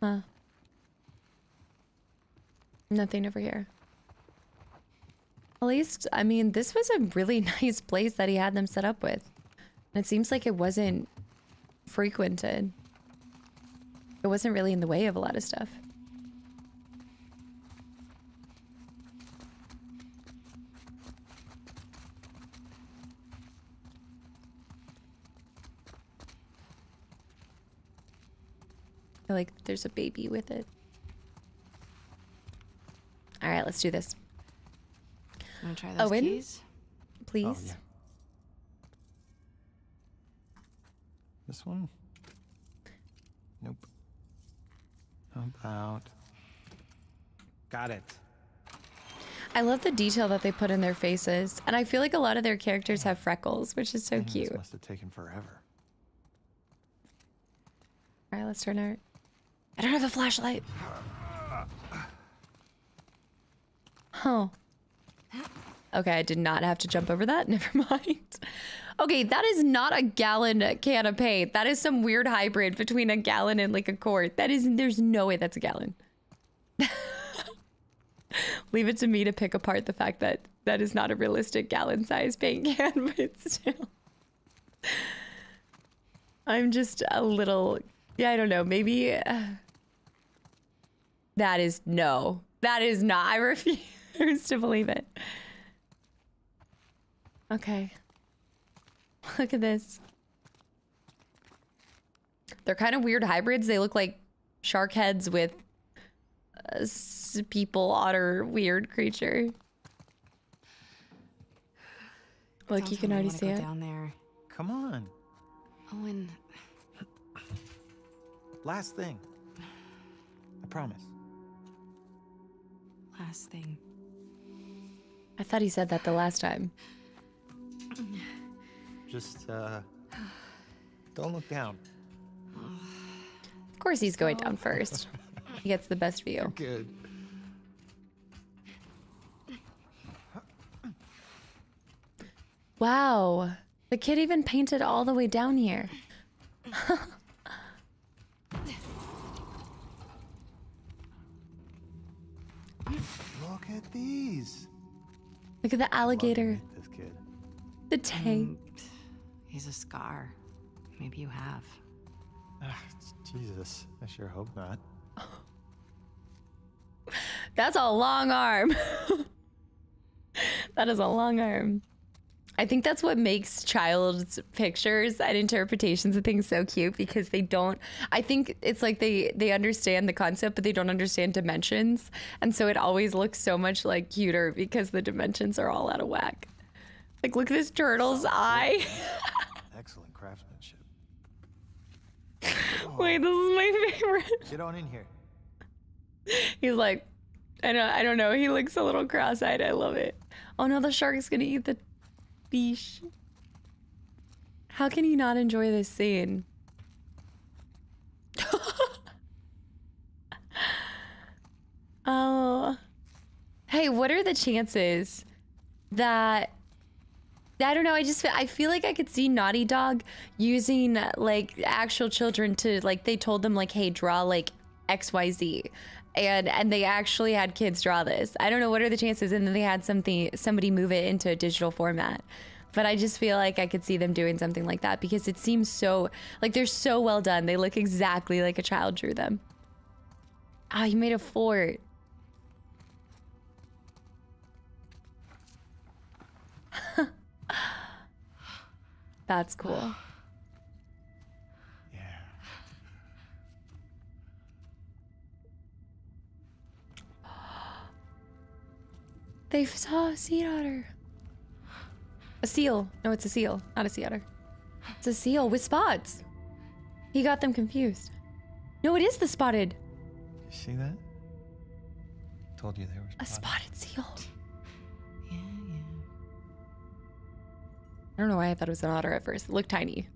Huh. Nothing over here. At least, I mean, this was a really nice place that he had them set up with. And it seems like it wasn't frequented. It wasn't really in the way of a lot of stuff. I feel like there's a baby with it. All right, let's do this. I'm gonna try those Owen, keys. Please. Oh, yeah. This one? Nope. How about... Got it. I love the detail that they put in their faces. And I feel like a lot of their characters have freckles, which is so Damn, cute. This must have taken forever. All right, let's turn our... I don't have a flashlight. Oh. Okay, I did not have to jump over that. Never mind. Okay, that is not a gallon can of paint. That is some weird hybrid between a gallon and like a quart. That is, there's no way that's a gallon. Leave it to me to pick apart the fact that that is not a realistic gallon-sized paint can, but still. I'm just a little, yeah, I don't know, maybe... Uh, that is, no. That is not, I refuse to believe it. Okay. Look at this. They're kind of weird hybrids. They look like shark heads with uh, people, otter, weird creature. Look, you can already see it. Down there. Come on. Owen. Last thing. I promise. Last thing. I thought he said that the last time. Just, uh, don't look down. Of course he's going down first. He gets the best view. Good. Wow. The kid even painted all the way down here. Look at these. Look at the alligator. This kid. The tank. Mm. He's a scar. Maybe you have. Ah, Jesus, I sure hope not. That's a long arm. That is a long arm. I think that's what makes child's pictures and interpretations of things so cute, because they don't, I think it's like they, they understand the concept, but they don't understand dimensions. And so it always looks so much like cuter because the dimensions are all out of whack. Like, look at this turtle's oh, eye. Excellent craftsmanship. Oh. Wait, this is my favorite. Get on in here. He's like, I don't, I don't know. He looks a little cross-eyed. I love it. Oh no, the shark is gonna eat the fish. How can you not enjoy this scene? Oh. Hey, what are the chances that... I don't know, I just feel, I feel like I could see Naughty Dog using, like, actual children to, like, they told them, like, hey, draw, like, X Y Z. And and they actually had kids draw this. I don't know, what are the chances? And then they had something, somebody move it into a digital format. But I just feel like I could see them doing something like that because it seems so, like, they're so well done. They look exactly like a child drew them. Ah, oh, you made a fort. That's cool. Yeah. They saw a sea otter. A seal. No, it's a seal, not a sea otter. It's a seal with spots. He got them confused. No, it is the spotted. You see that? I told you there was a spotted seal. I don't know why I thought it was an otter at first. It looked tiny.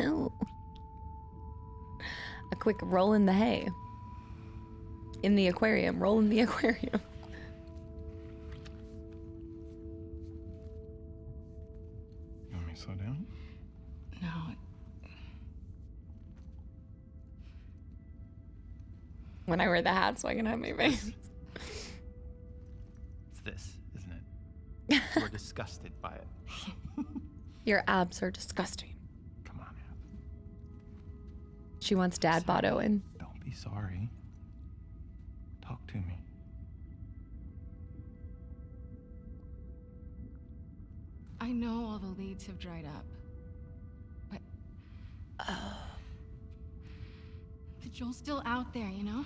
A quick roll in the hay. In the aquarium. Roll in the aquarium. You want me to slow down? No. When I wear the hat, so I can have my veins. It's this, isn't it? We're disgusted by it. Your abs are disgusting. Come on, Ab. She wants dad bod Owen. Don't be sorry. Talk to me. I know all the leads have dried up, but... Oh. But Joel's still out there, you know?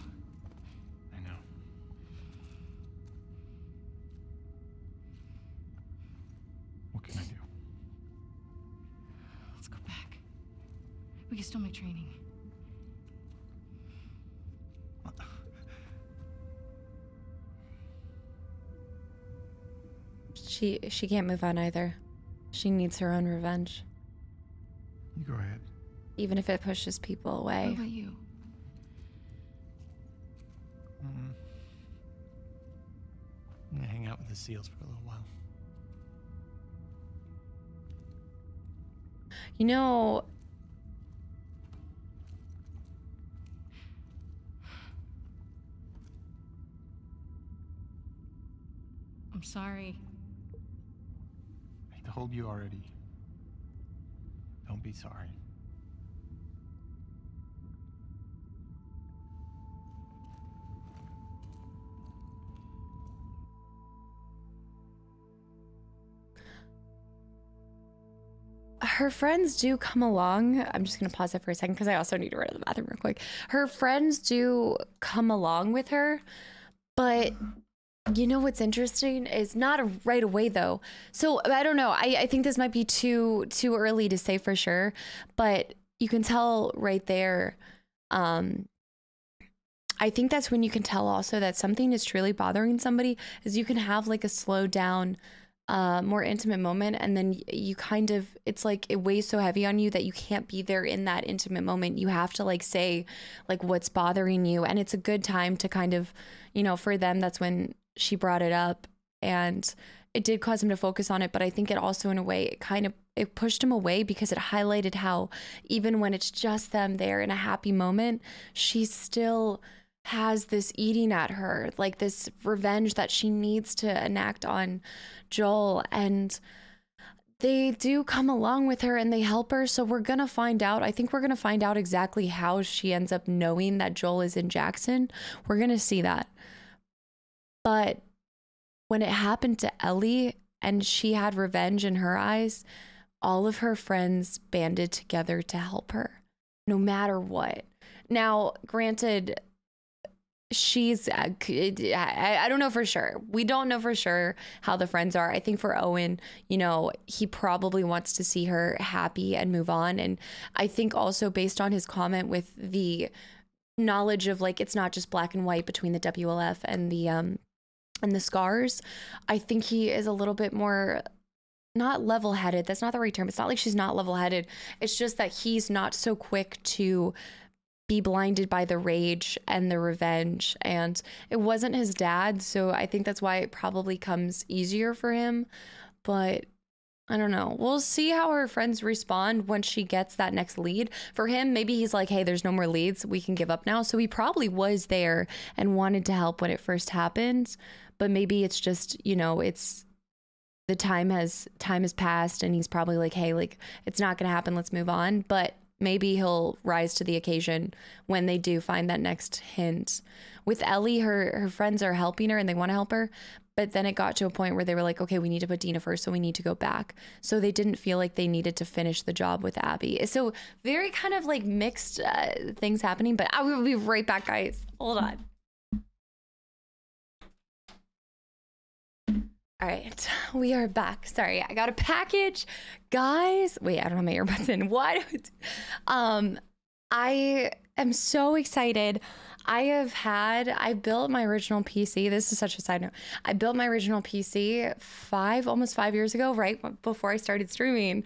I know. What can I do? Let's go back. We can still make training. She, she can't move on either. She needs her own revenge. You go ahead. Even if it pushes people away. What about you? Mm. I'm gonna hang out with the seals for a little while. You know, I'm sorry. I told you already. Don't be sorry. Her friends do come along. I'm just gonna pause that for a second because I also need to run to the bathroom real quick. Her friends do come along with her, but you know what's interesting is not right away though. So I don't know. I, I think this might be too too early to say for sure, but you can tell right there. Um, I think that's when you can tell also that something is truly bothering somebody is you can have like a slow down. Uh, more intimate moment, and then you kind of, it's like it weighs so heavy on you that you can't be there in that intimate moment. You have to like say like what's bothering you, and it's a good time to kind of, you know, for them, that's when she brought it up, and it did cause him to focus on it, but I think it also in a way it kind of it pushed him away because it highlighted how even when it's just them there in a happy moment, she's still has this eating at her, like this revenge that she needs to enact on Joel, and they do come along with her and they help her. So we're gonna find out, I think we're gonna find out exactly how she ends up knowing that Joel is in Jackson. We're gonna see that. But when it happened to Ellie and she had revenge in her eyes, all of her friends banded together to help her, no matter what. Now, granted, she's uh, I, I don't know for sure. We don't know for sure how the friends are. I think for Owen, you know, he probably wants to see her happy and move on. And I think also based on his comment with the knowledge of like, it's not just black and white between the W L F and the, um, and the Scars. I think he is a little bit more, not level-headed. That's not the right term. It's not like she's not level-headed. It's just that he's not so quick to be blinded by the rage and the revenge. And it wasn't his dad. So I think that's why it probably comes easier for him, but I don't know. We'll see how her friends respond when she gets that next lead. For him, maybe he's like, hey, there's no more leads. We can give up now. So he probably was there and wanted to help when it first happened. But maybe it's just, you know, it's the time has time has passed and he's probably like, hey, like, it's not going to happen. Let's move on. But maybe he'll rise to the occasion when they do find that next hint. With Ellie, her, her friends are helping her and they want to help her. But then it got to a point where they were like, okay, we need to put Dina first, so we need to go back. So they didn't feel like they needed to finish the job with Abby. So very kind of like mixed uh, things happening, but I will be right back, guys. Hold on. All right, we are back. Sorry, I got a package. Guys, wait, I don't have my earbuds in. What? um, I am so excited. I have had, I built my original P C. This is such a side note. I built my original P C five, almost five years ago, right before I started streaming.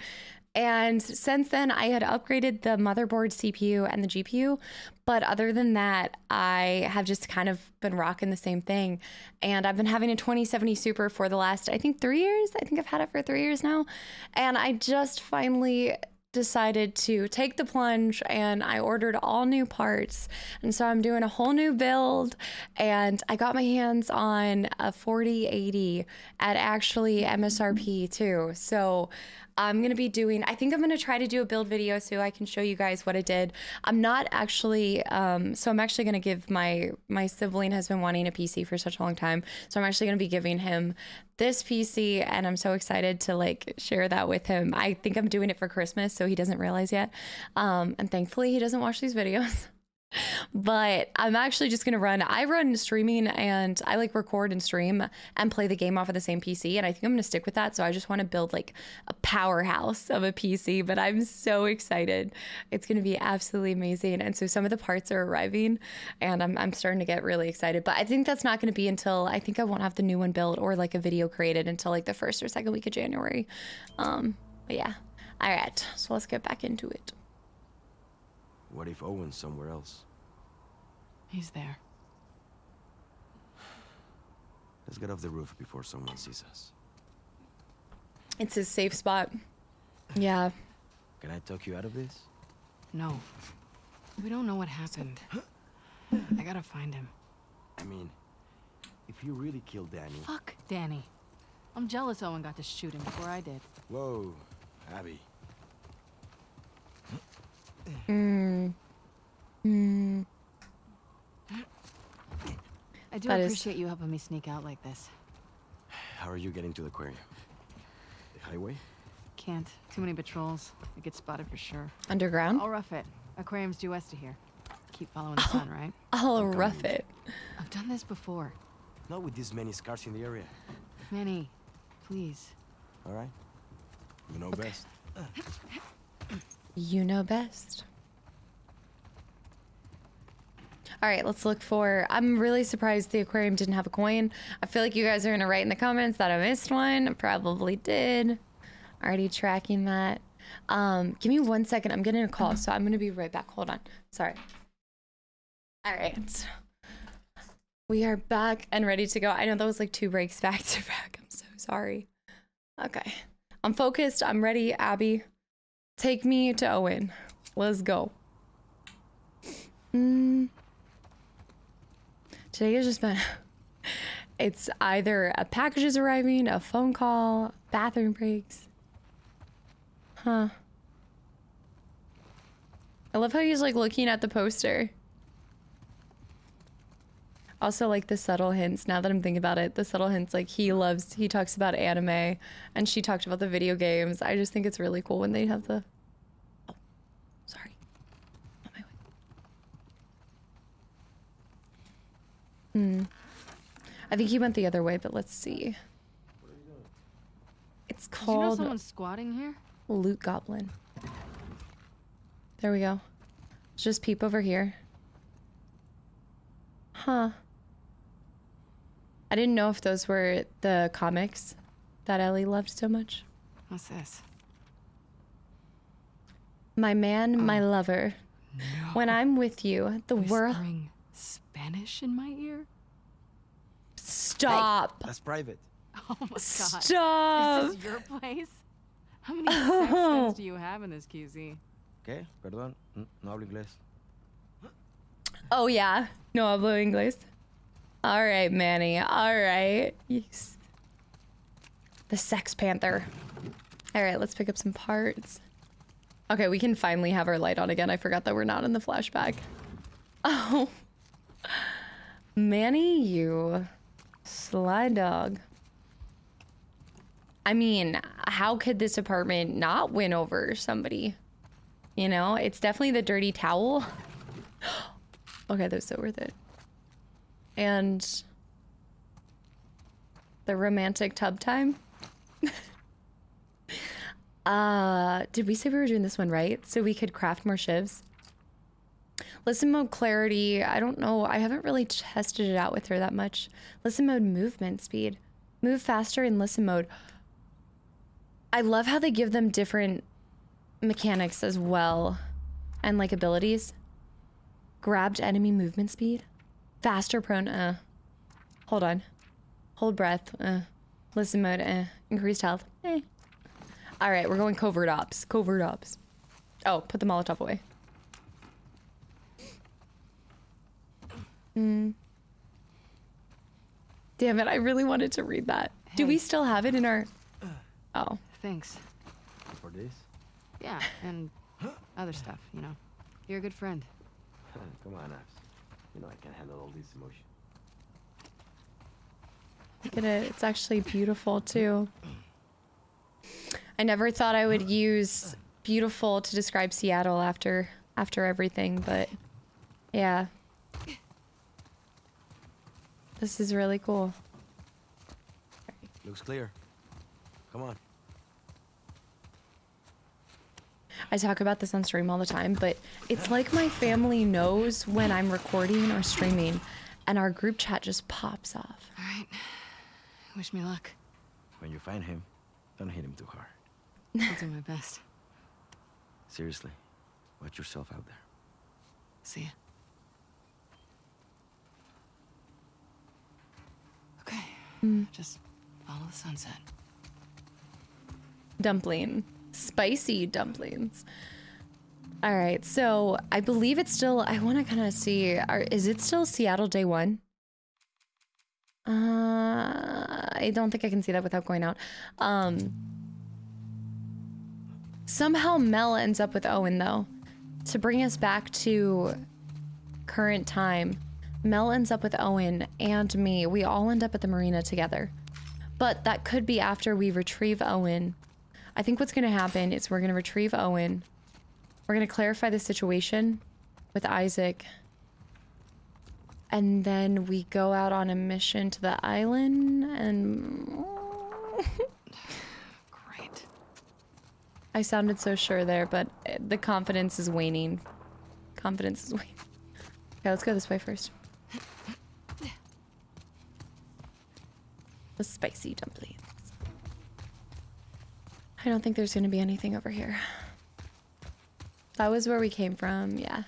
And since then I had upgraded the motherboard, C P U and the G P U. But other than that, I have just kind of been rocking the same thing. And I've been having a twenty seventy Super for the last, I think three years. I think I've had it for three years now. And I just finally decided to take the plunge and I ordered all new parts. And so I'm doing a whole new build and I got my hands on a forty eighty at actually M S R P too. So I'm gonna be doing, I think I'm gonna try to do a build video so I can show you guys what I did. I'm not actually, um, so I'm actually gonna give my, my sibling has been wanting a P C for such a long time. So I'm actually gonna be giving him this P C and I'm so excited to like share that with him. I think I'm doing it for Christmas, so he doesn't realize yet. Um, and thankfully he doesn't watch these videos, but I'm actually just going to run, I run streaming and I like record and stream and play the game off of the same P C. And I think I'm going to stick with that. So I just want to build like a powerhouse of a P C, but I'm so excited. It's going to be absolutely amazing. And so some of the parts are arriving and I'm, I'm starting to get really excited, but I think that's not going to be until, I think I won't have the new one built or like a video created until like the first or second week of January. Um, but yeah. All right, so let's get back into it. What if Owen's somewhere else? He's there. Let's get off the roof before someone sees us. It's his safe spot. Yeah. Can I talk you out of this? No. We don't know what happened. I gotta find him. I mean, if you really killed Danny... Fuck Danny. I'm jealous Owen got to shoot him before I did. Whoa, Abby. Mm. Mm. I do that appreciate is... you helping me sneak out like this. How are you getting to the aquarium? The highway? Can't. Too many patrols. I get spotted for sure. Underground? I'll rough it. Aquarium's due west of here. Keep following the sun, right? I'll, I'll rough it. I've done this before. Not with these many scars in the area. Manny, please. All right. You know okay. best. You know best. All right, let's look for, I'm really surprised the aquarium didn't have a coin. I feel like you guys are gonna write in the comments that I missed one. I probably did. Already tracking that. Um, give me one second, I'm getting a call, so I'm gonna be right back. Hold on, sorry. All right. We are back and ready to go. I know that was like two breaks back to back. I'm so sorry. Okay, I'm focused, I'm ready, Abby. Take me to Owen. Let's go. Mm. Today has just been... It's either a package is arriving, a phone call, bathroom breaks. Huh. I love how he's like looking at the poster. Also like the subtle hints, now that I'm thinking about it, the subtle hints, like he loves, he talks about anime and she talked about the video games. I just think it's really cool when they have the, oh, sorry. On my way. Hmm. I think he went the other way, but let's see. What are you doing? It's called... Did you know someone's squatting here? Loot Goblin. There we go. Just peep over here. Huh. I didn't know if those were the comics that Ellie loved so much. What's this? My man, oh, my lover. No. When I'm with you, the world... Whispering Spanish in my ear? Stop. Hey, that's private. Oh my God. Stop. This is your place? How many sex sins do you have in this Q Z? Okay, perdón. No hablo inglés. Oh yeah, no hablo inglés. All right, Manny. All right. Yes. The sex panther. All right, let's pick up some parts. Okay, we can finally have our light on again. I forgot that we're not in the flashback. Oh. Manny, you sly dog. I mean, how could this apartment not win over somebody? You know, it's definitely the dirty towel. Okay, that's so worth it. And the romantic tub time. Uh, did we say we were doing this one right? So we could craft more shivs. Listen mode clarity. I don't know. I haven't really tested it out with her that much. Listen mode movement speed. Move faster in listen mode. I love how they give them different mechanics as well. And like abilities. Grabbed enemy movement speed. Faster prone. Uh. Hold on. Hold breath. Uh. Listen mode. Uh. Increased health. Eh. All right, we're going covert ops. Covert ops. Oh, put the Molotov away. Mm. Damn it, I really wanted to read that. Hey. Do we still have it in our... Oh. Thanks. For this? Yeah, and other stuff, you know. You're a good friend. Come on, Abs. You know I can handle all these emotions. Look at it. It's actually beautiful, too. I never thought I would use beautiful to describe Seattle after after everything, but yeah. This is really cool. Looks clear. Come on. I talk about this on stream all the time, but it's like my family knows when I'm recording or streaming, and our group chat just pops off. All right. Wish me luck. When you find him, don't hit him too hard. I'll do my best. Seriously, watch yourself out there. See ya. Okay, mm. Just follow the sunset. Dumpling. Spicy dumplings. All right, so I believe it's still, I want to kind of see, are, is it still Seattle day one? Uh, I don't think I can see that without going out. Um, somehow Mel ends up with Owen, though. To bring us back to current time, Mel ends up with Owen and me. We all end up at the marina together. But that could be after we retrieve Owen. I think what's going to happen is we're going to retrieve Owen. We're going to clarify the situation with Isaac. And then we go out on a mission to the island and... Great. I sounded so sure there, but the confidence is waning. Confidence is waning. Okay, let's go this way first. The spicy dumplings. I don't think there's going to be anything over here. That was where we came from, yeah.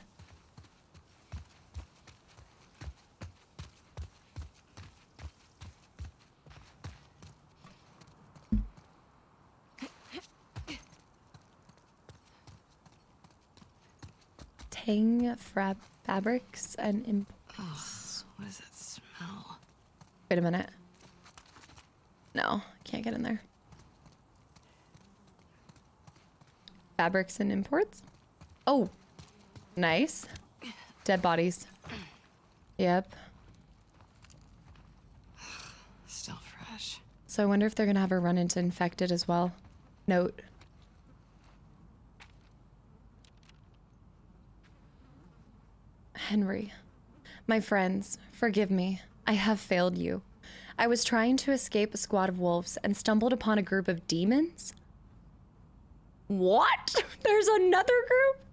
Tang fra fabrics and imports. Oh, what does that smell? Wait a minute. No, can't get in there. Fabrics and imports. Oh, nice. Dead bodies. Yep. Still fresh. So I wonder if they're gonna have a run into infected as well. Note. Henry, my friends, forgive me. I have failed you. I was trying to escape a squad of wolves and stumbled upon a group of demons. What? There's another group?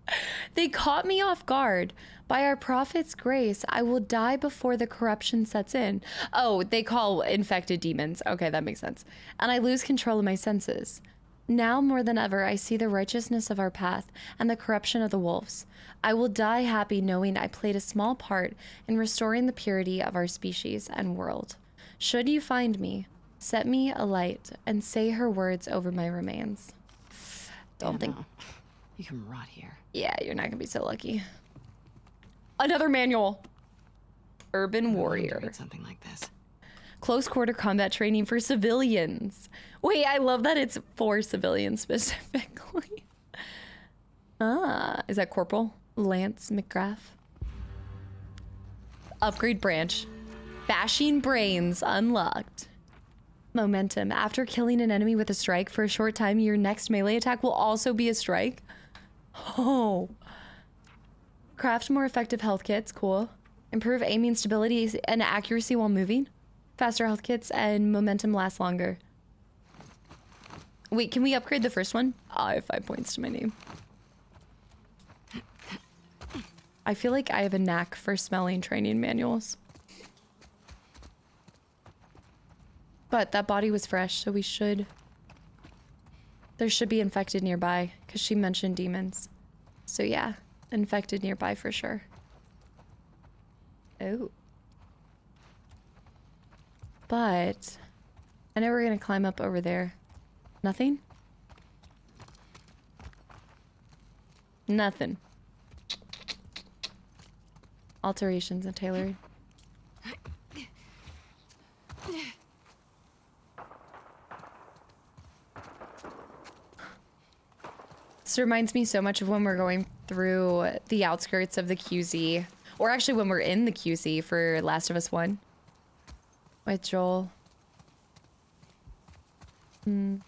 They caught me off guard. By our prophet's grace, I will die before the corruption sets in. Oh, they call infected demons. Okay, that makes sense. And I lose control of my senses. Now more than ever, I see the righteousness of our path and the corruption of the wolves. I will die happy knowing I played a small part in restoring the purity of our species and world. Should you find me, set me alight and say her words over my remains. Don't Damn think. No. You can rot here. Yeah, you're not gonna be so lucky. Another manual. Urban Warrior. Something like this. Close quarter combat training for civilians. Wait, I love that it's for civilians specifically. Ah, is that Corporal Lance McGrath? Upgrade branch. Bashing brains unlocked. Momentum. After killing an enemy with a strike for a short time, your next melee attack will also be a strike. Oh. Craft more effective health kits, cool. Improve aiming stability and accuracy while moving. Faster health kits and momentum lasts longer. Wait, can we upgrade the first one? Oh, I have five points to my name. I feel like I have a knack for smelling training manuals. But that body was fresh, so we should... There should be infected nearby, because she mentioned demons. So yeah. Infected nearby for sure. Oh. But I know we're gonna climb up over there. Nothing? Nothing. Alterations and tailoring. This reminds me so much of when we're going through the outskirts of the Q Z, or actually when we're in the Q Z for Last of Us one with Joel. Mm.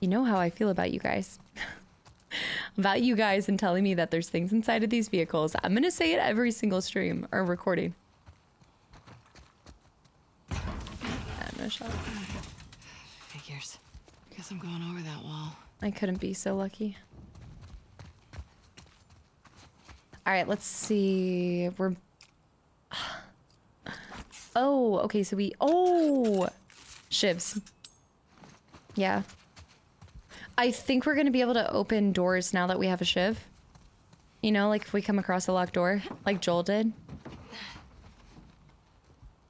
You know how I feel about you guys. About you guys and telling me that there's things inside of these vehicles. I'm gonna say it every single stream or recording. No shot. Figures. Guess I'm going over that wall. I couldn't be so lucky. All right, let's see. We're... Oh, okay, so we... Oh! Shivs. Yeah. I think we're going to be able to open doors now that we have a shiv. You know, like if we come across a locked door, like Joel did.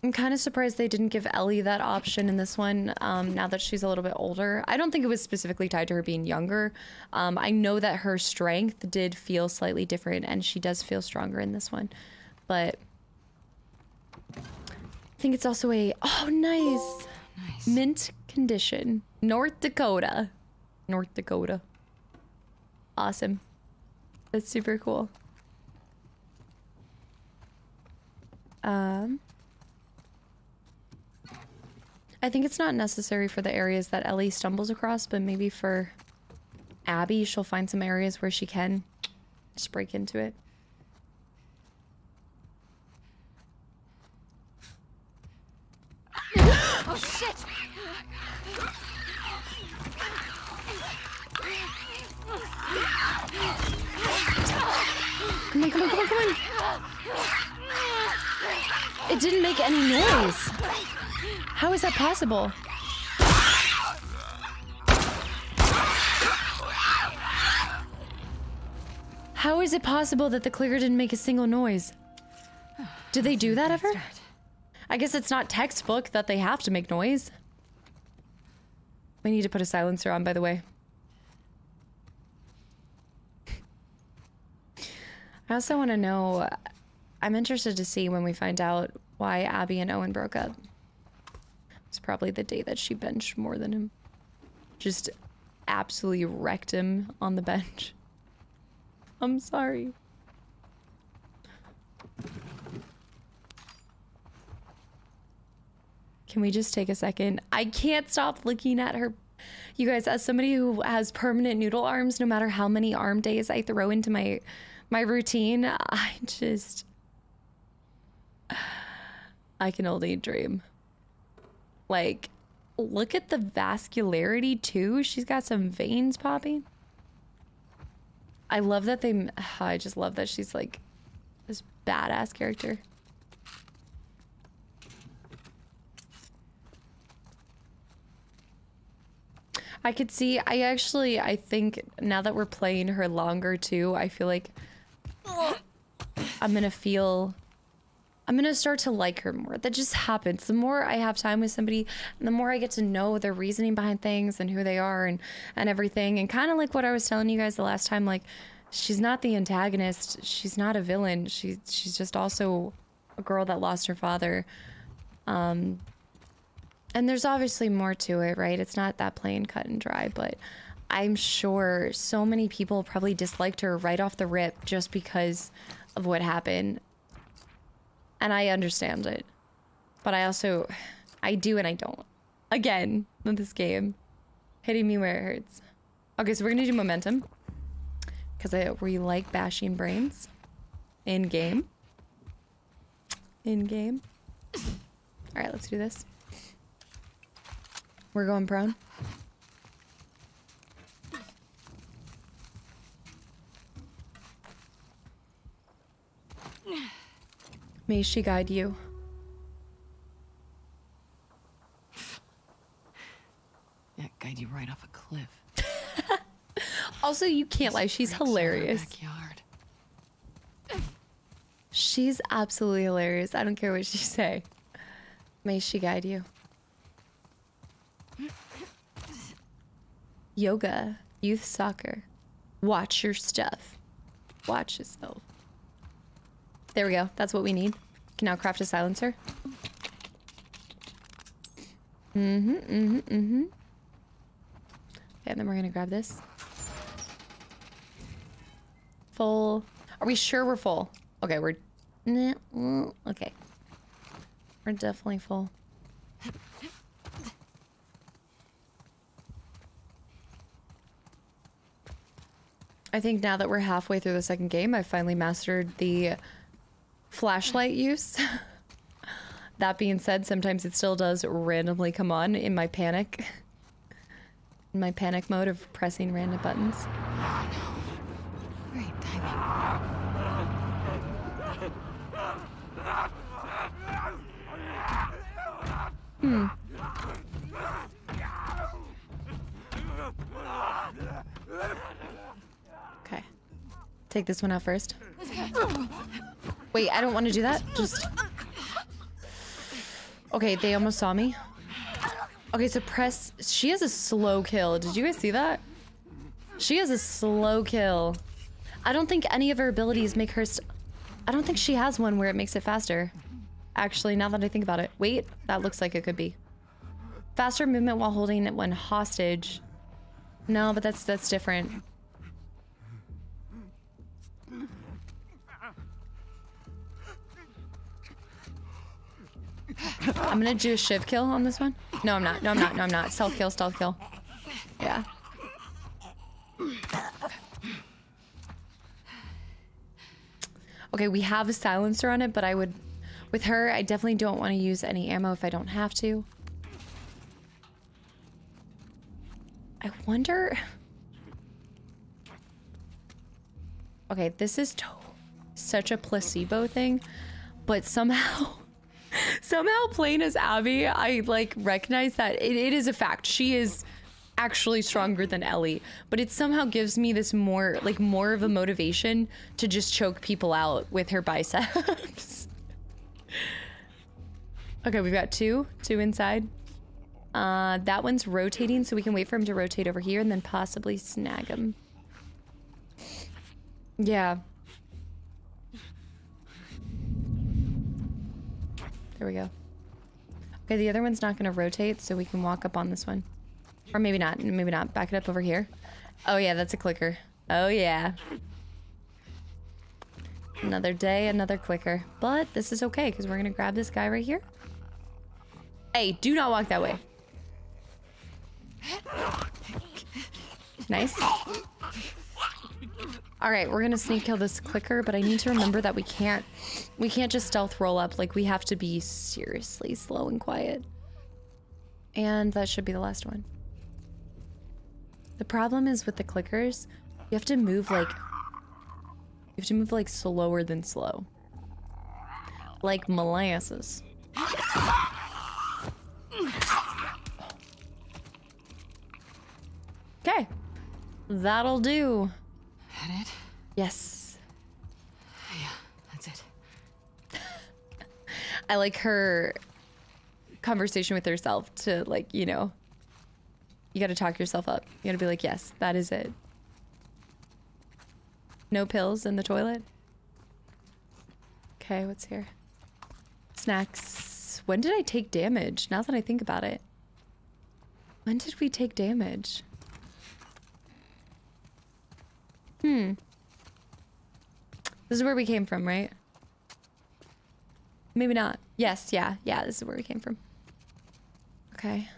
I'm kind of surprised they didn't give Ellie that option in this one, um, now that she's a little bit older. I don't think it was specifically tied to her being younger. Um, I know that her strength did feel slightly different, and she does feel stronger in this one. But I think it's also a... Oh, nice! Nice. Mint condition. North Dakota. North Dakota. Awesome. That's super cool. Um... I think it's not necessary for the areas that Ellie stumbles across, but maybe for Abby, she'll find some areas where she can just break into it. Oh, shit! Come on, come on, come on, come on! It didn't make any noise! How is that possible? How is it possible that the clicker didn't make a single noise? Do they do that ever? I guess it's not textbook that they have to make noise. We need to put a silencer on, by the way. I also want to know... I'm interested to see when we find out why Abby and Owen broke up. It's probably the day that she benched more than him. Just absolutely wrecked him on the bench. I'm sorry. Can we just take a second? I can't stop looking at her. You guys, as somebody who has permanent noodle arms, no matter how many arm days I throw into my my routine, I just... I can only dream. Like, Look at the vascularity too. She's got some veins popping. I love that they, I just love that she's like this badass character. I could see, I actually, I think now that we're playing her longer too, I feel like I'm gonna feel, I'm gonna start to like her more. That just happens. The more I have time with somebody, and the more I get to know their reasoning behind things and who they are and, and everything. And kind of like what I was telling you guys the last time, like, she's not the antagonist. She's not a villain. She, she's just also a girl that lost her father. Um, and there's obviously more to it, right? It's not that plain cut and dry, but I'm sure so many people probably disliked her right off the rip just because of what happened. And I understand it, but I also, I do and I don't. Again, with this game, hitting me where it hurts. Okay, so we're gonna do momentum, because I we like bashing brains, in game, in game. All right, let's do this. We're going prone. May she guide you. Yeah, guide you right off a cliff. Also, you can't lie, she's hilarious. She's absolutely hilarious. I don't care what she say. May she guide you. Yoga, youth soccer. Watch your stuff. Watch yourself. There we go. That's what we need. Can now craft a silencer. Mm-hmm, mm-hmm, mm-hmm. Okay, and then we're gonna grab this. Full. Are we sure we're full? Okay, we're... Nah, okay. We're definitely full. I think now that we're halfway through the second game, I finally mastered the... flashlight use. That being said, sometimes it still does randomly come on in my panic. In my panic mode of pressing random buttons. Oh, no. Great timing. Hmm. Okay. Take this one out first. Wait, I don't want to do that. Just... Okay, they almost saw me. Okay, so press... She has a slow kill. Did you guys see that? She has a slow kill. I don't think any of her abilities make her... St I don't think she has one where it makes it faster. Actually, now that I think about it. Wait, that looks like it could be. Faster movement while holding one hostage. No, but that's that's different. I'm gonna do a shiv kill on this one. No, I'm not. No, I'm not. No, I'm not. Stealth kill, stealth kill. Yeah. Okay, we have a silencer on it, but I would... With her, I definitely don't want to use any ammo if I don't have to. I wonder... Okay, this is to- such a placebo thing, but somehow... Somehow playing as Abby, I like recognize that it, it is a fact. She is actually stronger than Ellie, but it somehow gives me this more like more of a motivation to just choke people out with her biceps. Okay, we've got two, two inside. Uh, that one's rotating, so we can wait for him to rotate over here and then possibly snag him. Yeah. There we go. Okay, the other one's not gonna rotate, so we can walk up on this one. Or maybe not, maybe not. Back it up over here. Oh yeah, that's a clicker. Oh yeah. Another day, another clicker. But this is okay, because we're gonna grab this guy right here. Hey, do not walk that way. Nice. All right, we're gonna sneak kill this clicker, but I need to remember that we can't we can't just stealth roll up. Like, we have to be seriously slow and quiet. And that should be the last one. The problem is with the clickers, you have to move like, you have to move like slower than slow. Like molasses. Okay. That'll do. That it? Yes. Yeah, that's it. I like her conversation with herself to like, you know, you gotta talk yourself up. You gotta be like, yes, that is it. No pills in the toilet? Okay, what's here? Snacks. When did I take damage? Now that I think about it. When did we take damage? Hmm. This is where we came from, right? Maybe not. Yes, yeah, yeah, this is where we came from. Okay.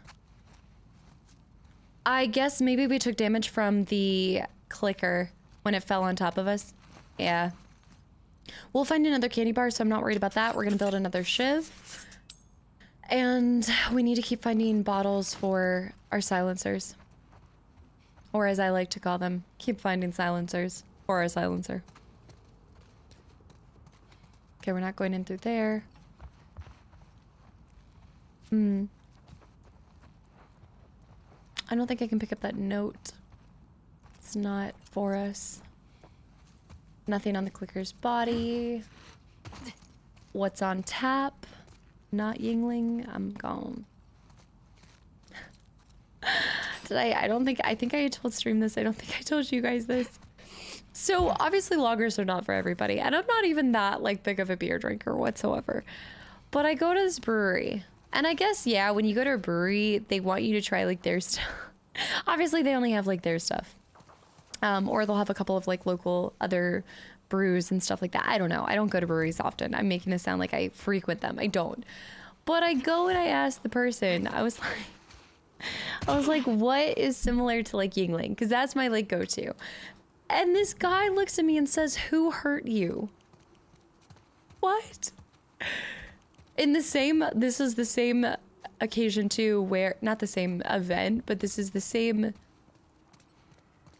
I guess maybe we took damage from the clicker when it fell on top of us. Yeah. We'll find another candy bar, so I'm not worried about that. We're gonna build another shiv. And we need to keep finding bottles for our silencers. Or as I like to call them, keep finding silencers for our silencer. Okay, we're not going in through there. Hmm. I don't think I can pick up that note. It's not for us. Nothing on the clicker's body. What's on tap? Not Yingling. I'm gone. Did I? I don't think. I think I told stream this. I don't think I told you guys this. So obviously loggers are not for everybody, and I'm not even that like big of a beer drinker whatsoever. But I go to this brewery. And I guess, yeah, when you go to a brewery, they want you to try, like, their stuff. Obviously, they only have, like, their stuff. Um, or they'll have a couple of, like, local other brews and stuff like that. I don't know. I don't go to breweries often. I'm making this sound like I frequent them. I don't. But I go and I ask the person. I was like, I was like, what is similar to, like, Yingling? Because that's my, like, go-to. And this guy looks at me and says, who hurt you? What? In the same, this is the same occasion too where, not the same event, but this is the same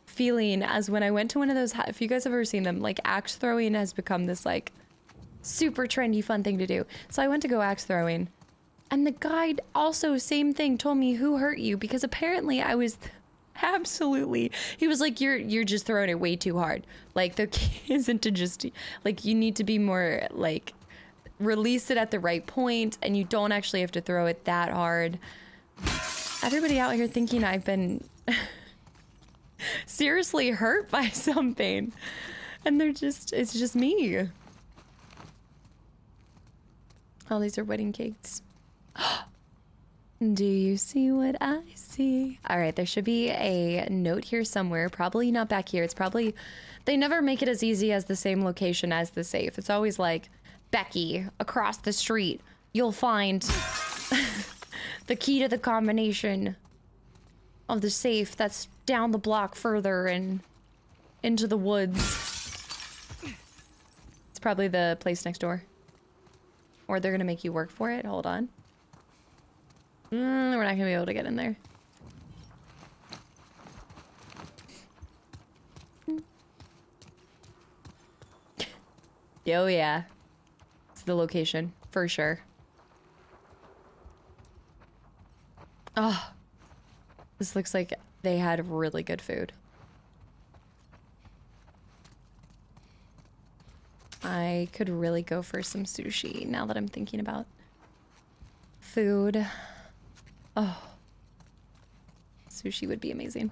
feeling as when I went to one of those, if you guys have ever seen them, like axe throwing has become this like super trendy fun thing to do. So I went to go axe throwing and the guy also, same thing, told me who hurt you because apparently I was absolutely, he was like, you're, you're just throwing it way too hard. Like the key isn't to just, like you need to be more like, release it at the right point and you don't actually have to throw it that hard. Everybody out here thinking I've been seriously hurt by something and they're just, it's just me. Oh, these are wedding cakes. Do you see what I see? All right, there should be a note here somewhere. Probably not back here. It's probably, they never make it as easy as the same location as the safe. It's always like, Becky, across the street, you'll find the key to the combination of the safe that's down the block further and into the woods. It's probably the place next door. Or they're gonna make you work for it. Hold on. Mm, we're not gonna be able to get in there. Oh yeah. The location for sure. Oh, this looks like they had really good food. I could really go for some sushi now that I'm thinking about food. Oh, sushi would be amazing.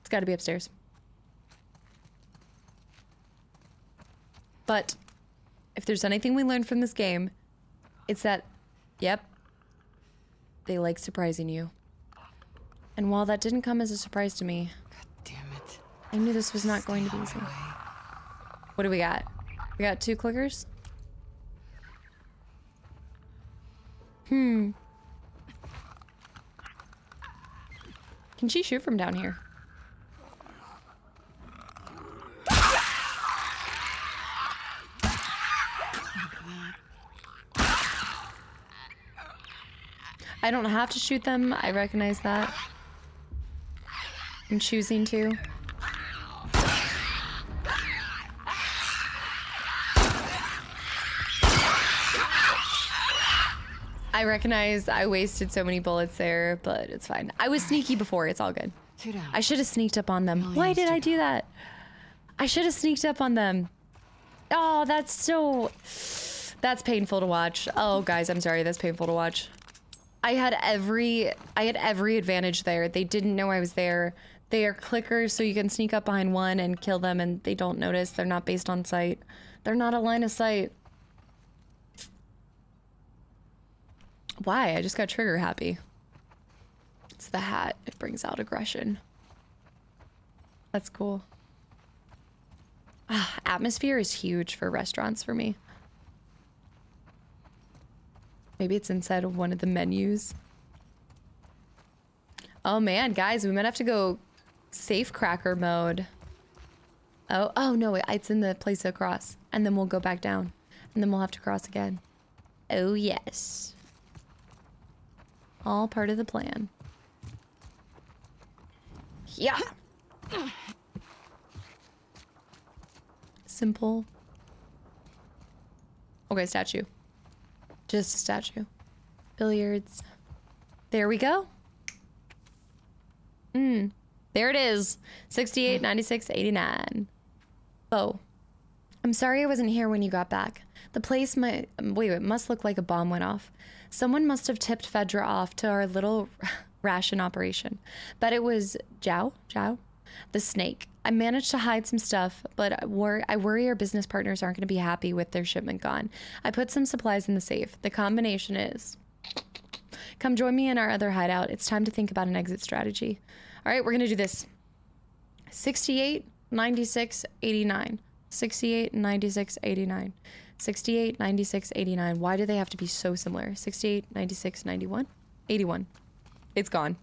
It's got to be upstairs. But if there's anything we learned from this game, it's that, yep, they like surprising you. And while that didn't come as a surprise to me, God damn it. I knew this was not going to be easy. What do we got? We got two clickers? Hmm. Can she shoot from down here? I don't have to shoot them. I recognize that. I'm choosing to. I recognize I wasted so many bullets there, but it's fine. I was sneaky before. It's all good. I should have sneaked up on them. Why did I do that? I should have sneaked up on them. Oh, that's so... That's painful to watch. Oh, guys, I'm sorry. That's painful to watch. I had every... I had every advantage there. They didn't know I was there. They are clickers, so you can sneak up behind one and kill them, and they don't notice. They're not based on sight. They're not a line of sight. Why? I just got trigger happy. It's the hat. It brings out aggression. That's cool. Ah, atmosphere is huge for restaurants for me. Maybe it's inside of one of the menus. Oh man, guys, we might have to go safe cracker mode. Oh, oh no, it's in the place across. And then we'll go back down. And then we'll have to cross again. Oh yes. All part of the plan. Yeah. Simple. Okay, statue. Just a statue. Billiards. There we go. Mm. There it is. sixty-eight, ninety-six, eighty-nine. Oh. I'm sorry I wasn't here when you got back. The place might... Wait, it must look like a bomb went off. Someone must have tipped Fedra off to our little ration operation. But it was Jow, Jow, the snake. I managed to hide some stuff, but I worry our business partners aren't going to be happy with their shipment gone. I put some supplies in the safe. The combination is... Come join me in our other hideout. It's time to think about an exit strategy. All right, we're going to do this. sixty-eight, ninety-six, eighty-nine. sixty-eight, ninety-six, eighty-nine. sixty-eight, ninety-six, eighty-nine. Why do they have to be so similar? sixty-eight, ninety-six, ninety-one? eighty-one. It's gone.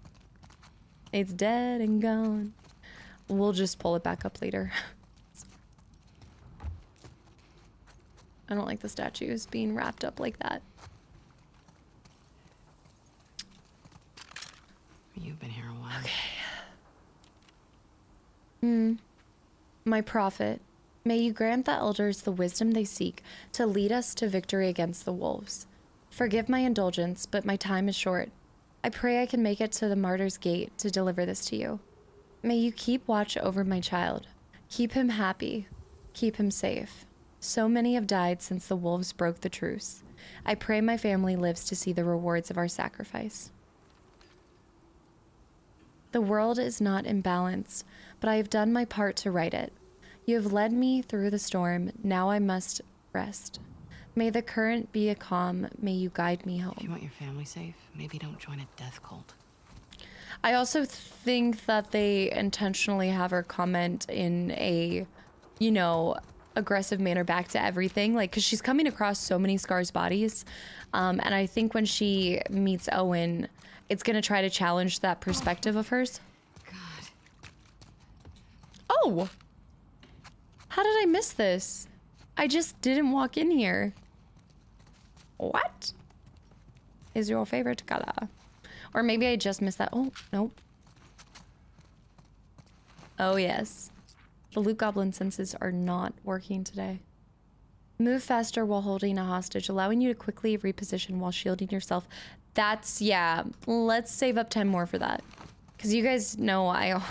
It's dead and gone. We'll just pull it back up later. I don't like the statues being wrapped up like that. You've been here a while. Okay. Hmm. My prophet. May you grant the elders the wisdom they seek to lead us to victory against the wolves. Forgive my indulgence, but my time is short. I pray I can make it to the Martyr's Gate to deliver this to you. May you keep watch over my child. Keep him happy. Keep him safe. So many have died since the wolves broke the truce. I pray my family lives to see the rewards of our sacrifice. The world is not in balance, but I have done my part to right it. You have led me through the storm. Now I must rest. May the current be a calm. May you guide me home. If you want your family safe, maybe don't join a death cult. I also think that they intentionally have her comment in a, you know, aggressive manner back to everything. Like, because she's coming across so many Scars bodies. Um, and I think when she meets Owen, it's going to try to challenge that perspective of hers. God. Oh! How did I miss this? I just didn't walk in here. What is your favorite color? Or maybe I just missed that. Oh, nope. Oh, yes. The loot goblin senses are not working today. Move faster while holding a hostage, allowing you to quickly reposition while shielding yourself. That's, yeah. Let's save up ten more for that. Because you guys know I always...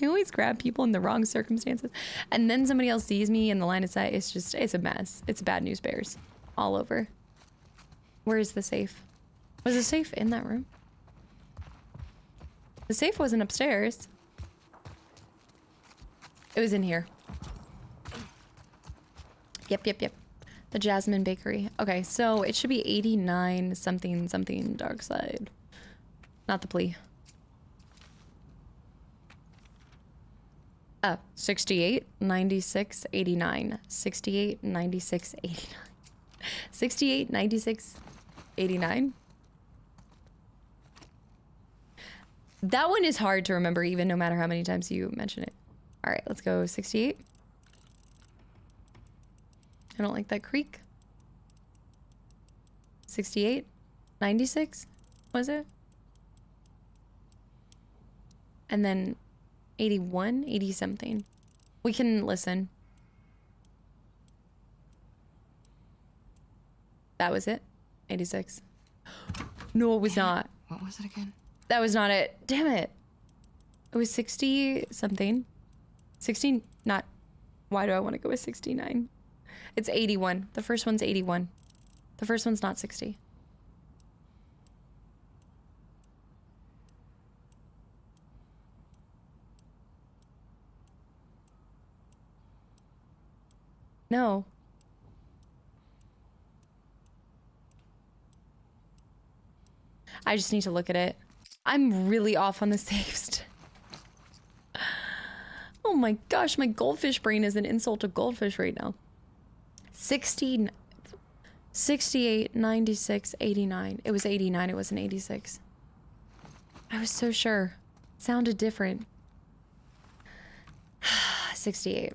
I always grab people in the wrong circumstances, and then somebody else sees me in the line of sight. It's just, it's a mess. It's bad news bears all over. Where is the safe? Was the safe in that room? The safe wasn't upstairs. It was in here. Yep, yep, yep. The Jasmine Bakery. Okay, so it should be eighty-nine something something dark side. Not the plea. Uh, sixty-eight, ninety-six, eighty-nine. sixty-eight, ninety-six, eighty-nine. sixty-eight, ninety-six, eighty-nine. That one is hard to remember, even no matter how many times you mention it. All right, let's go sixty-eight. I don't like that creak. sixty-eight, ninety-six, was it? And then eighty-one, eighty something. We can listen. That was it. eighty-six. No, it was Damn not. It. What was it again? That was not it. Damn it. It was sixty something. sixteen, not. Why do I want to go with sixty-nine? It's eighty-one. The first one's eighty-one. The first one's not sixty. No. I just need to look at it. I'm really off on the saves. Oh my gosh, my goldfish brain is an insult to goldfish right now. sixty, sixty-eight, ninety-six, eighty-nine. It was eighty-nine, it wasn't eighty-six. I was so sure. It sounded different. sixty-eight.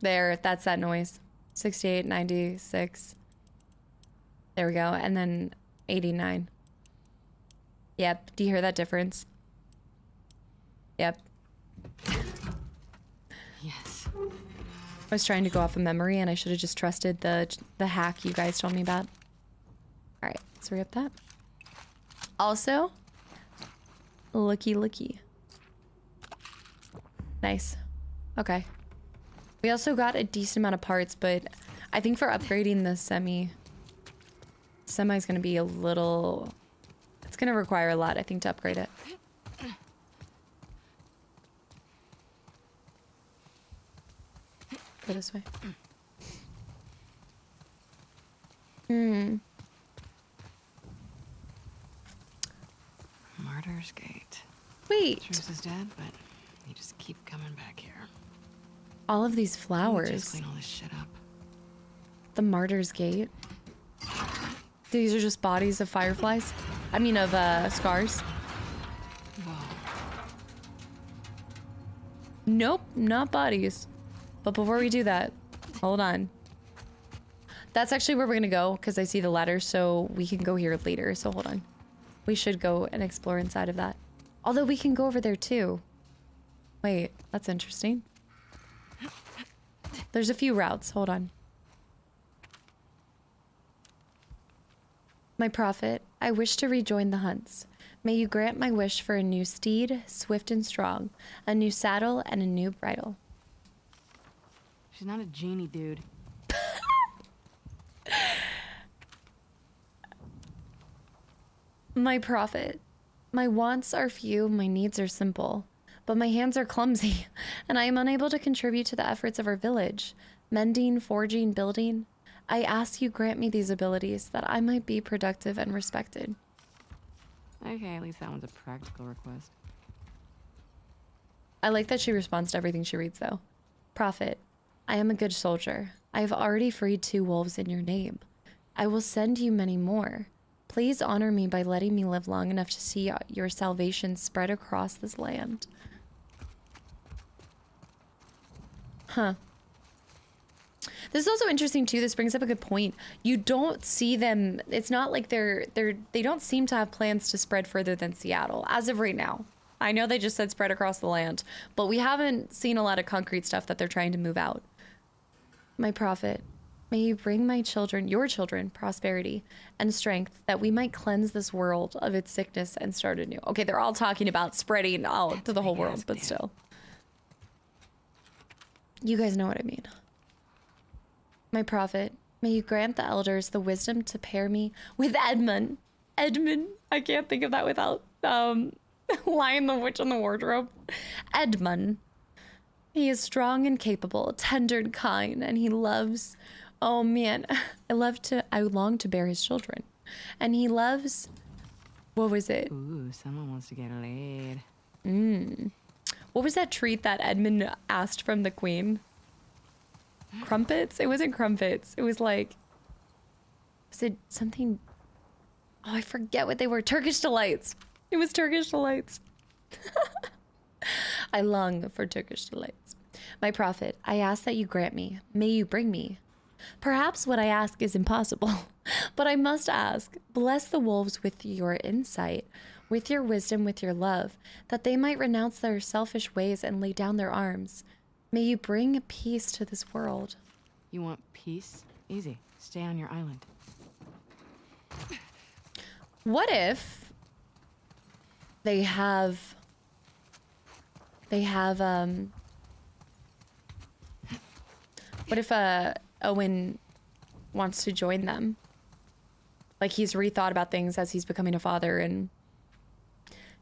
There, that's that noise. sixty-eight, ninety-six. There we go. And then eighty-nine. Yep. Do you hear that difference? Yep. Yes. I was trying to go off of memory and I should have just trusted the the hack you guys told me about. All right. Let's re-up that. Also, looky looky. Nice. Okay. We also got a decent amount of parts, but I think for upgrading the semi... Semi is going to be a little... It's going to require a lot, I think, to upgrade it. Go this way. Hmm. Martyr's Gate. Wait. Truth is dead, but you just keep coming back here. All of these flowers. Just clean all this shit up. The Martyr's Gate. These are just bodies of fireflies. I mean, of uh, scars. Whoa. Nope, not bodies. But before we do that, hold on. That's actually where we're gonna go because I see the ladder, so we can go here later. So hold on. We should go and explore inside of that. Although we can go over there too. Wait, that's interesting. There's a few routes. Hold on. My prophet, I wish to rejoin the hunts. May you grant my wish for a new steed, swift and strong, a new saddle, and a new bridle. She's not a genie, dude. My prophet, my wants are few, my needs are simple, but my hands are clumsy, and I am unable to contribute to the efforts of our village. Mending, forging, building... I ask you grant me these abilities that I might be productive and respected. Okay, at least that one's a practical request. I like that she responds to everything she reads, though. Prophet, I am a good soldier. I have already freed two wolves in your name. I will send you many more. Please honor me by letting me live long enough to see your salvation spread across this land. Huh. This is also interesting too. This brings up a good point. You don't see them. It's not like they're they're they don't seem to have plans to spread further than Seattle as of right now. I know they just said spread across the land, but we haven't seen a lot of concrete stuff that they're trying to move out. My prophet, may you bring my children, your children, prosperity and strength that we might cleanse this world of its sickness and start anew. Okay, they're all talking about spreading out to the whole world, but still. You guys know what I mean. My prophet, may you grant the elders the wisdom to pair me with Edmund. Edmund, I can't think of that without um, Lion the Witch in the Wardrobe. Edmund, he is strong and capable, tender and kind, and he loves, oh man, I love to, I long to bear his children. And he loves, what was it? Ooh, someone wants to get laid. Mm. What was that treat that Edmund asked from the queen? Crumpets? It wasn't crumpets. It was like, was it something? Oh, I forget what they were. Turkish delights. It was Turkish delights. I long for Turkish delights. My prophet, I ask that you grant me. May you bring me. Perhaps what I ask is impossible, But I must ask, bless the wolves with your insight, with your wisdom, with your love, that they might renounce their selfish ways and lay down their arms. May you bring peace to this world. You want peace? Easy. Stay on your island. What if they have, they have, um, what if uh, Owen wants to join them? Like, he's rethought about things as he's becoming a father. And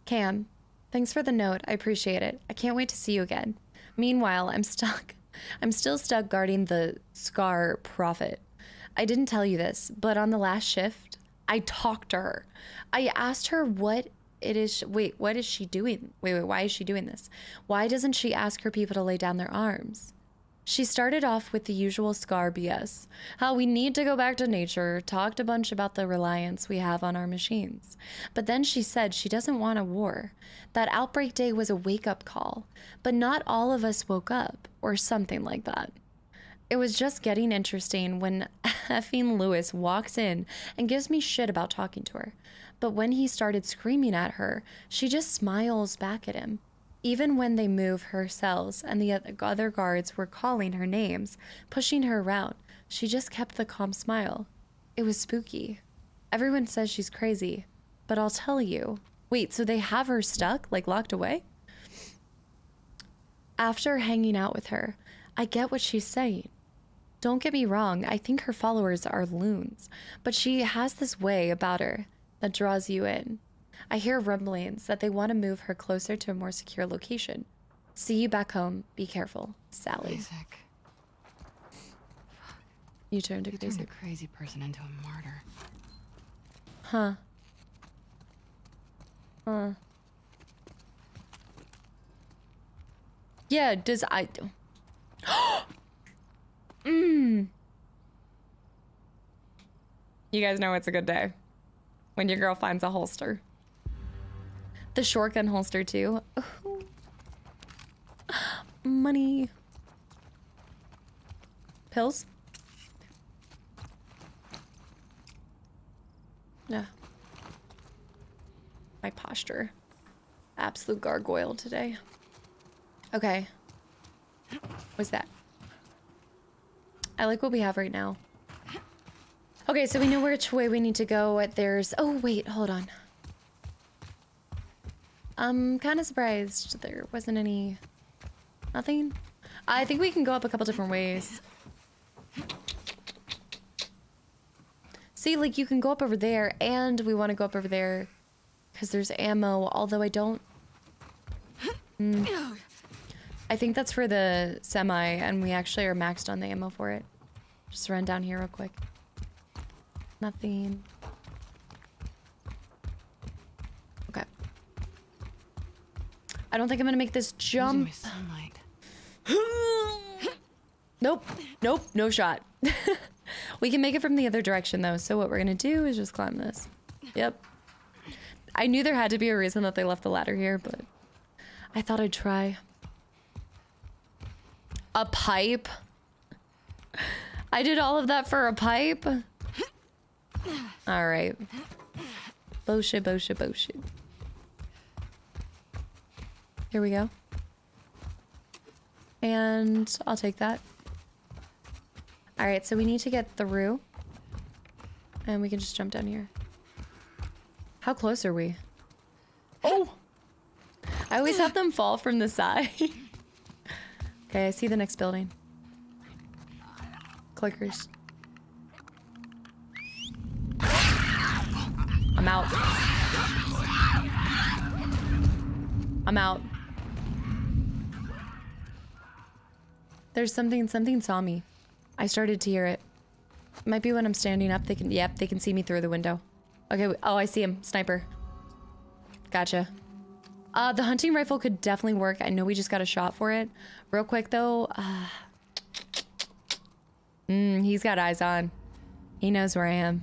Cam, thanks for the note. I appreciate it. I can't wait to see you again. Meanwhile, I'm stuck. I'm still stuck guarding the Scar Prophet. I didn't tell you this, but on the last shift, I talked to her. I asked her what it is. Wait, what is she doing? Wait, wait, why is she doing this? Why doesn't she ask her people to lay down their arms? She started off with the usual Scar B S, how we need to go back to nature, talked a bunch about the reliance we have on our machines. But then she said she doesn't want a war. That outbreak day was a wake-up call, but not all of us woke up, or something like that. It was just getting interesting when effing Lewis walks in and gives me shit about talking to her. But when he started screaming at her, she just smiles back at him. Even when they move her cells and the other guards were calling her names, pushing her around, she just kept the calm smile. It was spooky. Everyone says she's crazy, but I'll tell you. Wait, so they have her stuck, like locked away? After hanging out with her, I get what she's saying. Don't get me wrong, I think her followers are loons, but she has this way about her that draws you in. I hear rumblings that they want to move her closer to a more secure location. See you back home. Be careful, Sally. Isaac. Fuck. You turned a you crazy. Turned a crazy person into a martyr. Huh. Huh. Yeah, does I... Mmm. You guys know it's a good day when your girl finds a holster. The shotgun holster too. Ooh. Money. Pills? Yeah. My posture. Absolute gargoyle today. Okay. What's that? I like what we have right now. Okay, so we know which way we need to go. There's... Oh, wait, hold on. I'm kind of surprised there wasn't any... Nothing? I think we can go up a couple different ways. See, like, you can go up over there, and we want to go up over there. Because there's ammo, although I don't... Mm. I think that's for the semi, and we actually are maxed on the ammo for it. Just run down here real quick. Nothing. Okay. I don't think I'm gonna make this jump. Nope. Nope. No shot. We can make it from the other direction though. So what we're gonna do is just climb this. Yep. I knew there had to be a reason that they left the ladder here, but I thought I'd try. A pipe. I did all of that for a pipe. All right. Bosha, bosha, bosha. Here we go. And I'll take that. All right, so we need to get through. And we can just jump down here. How close are we? Oh! I always have them fall from the side. Okay, I see the next building. Clickers. I'm out. I'm out. There's something, something saw me. I started to hear it. It might be when I'm standing up. They can, yep, they can see me through the window. Okay, oh, I see him. Sniper. Gotcha. Uh, the hunting rifle could definitely work. I know we just got a shot for it. Real quick though. Uh, mm, he's got eyes on. He knows where I am.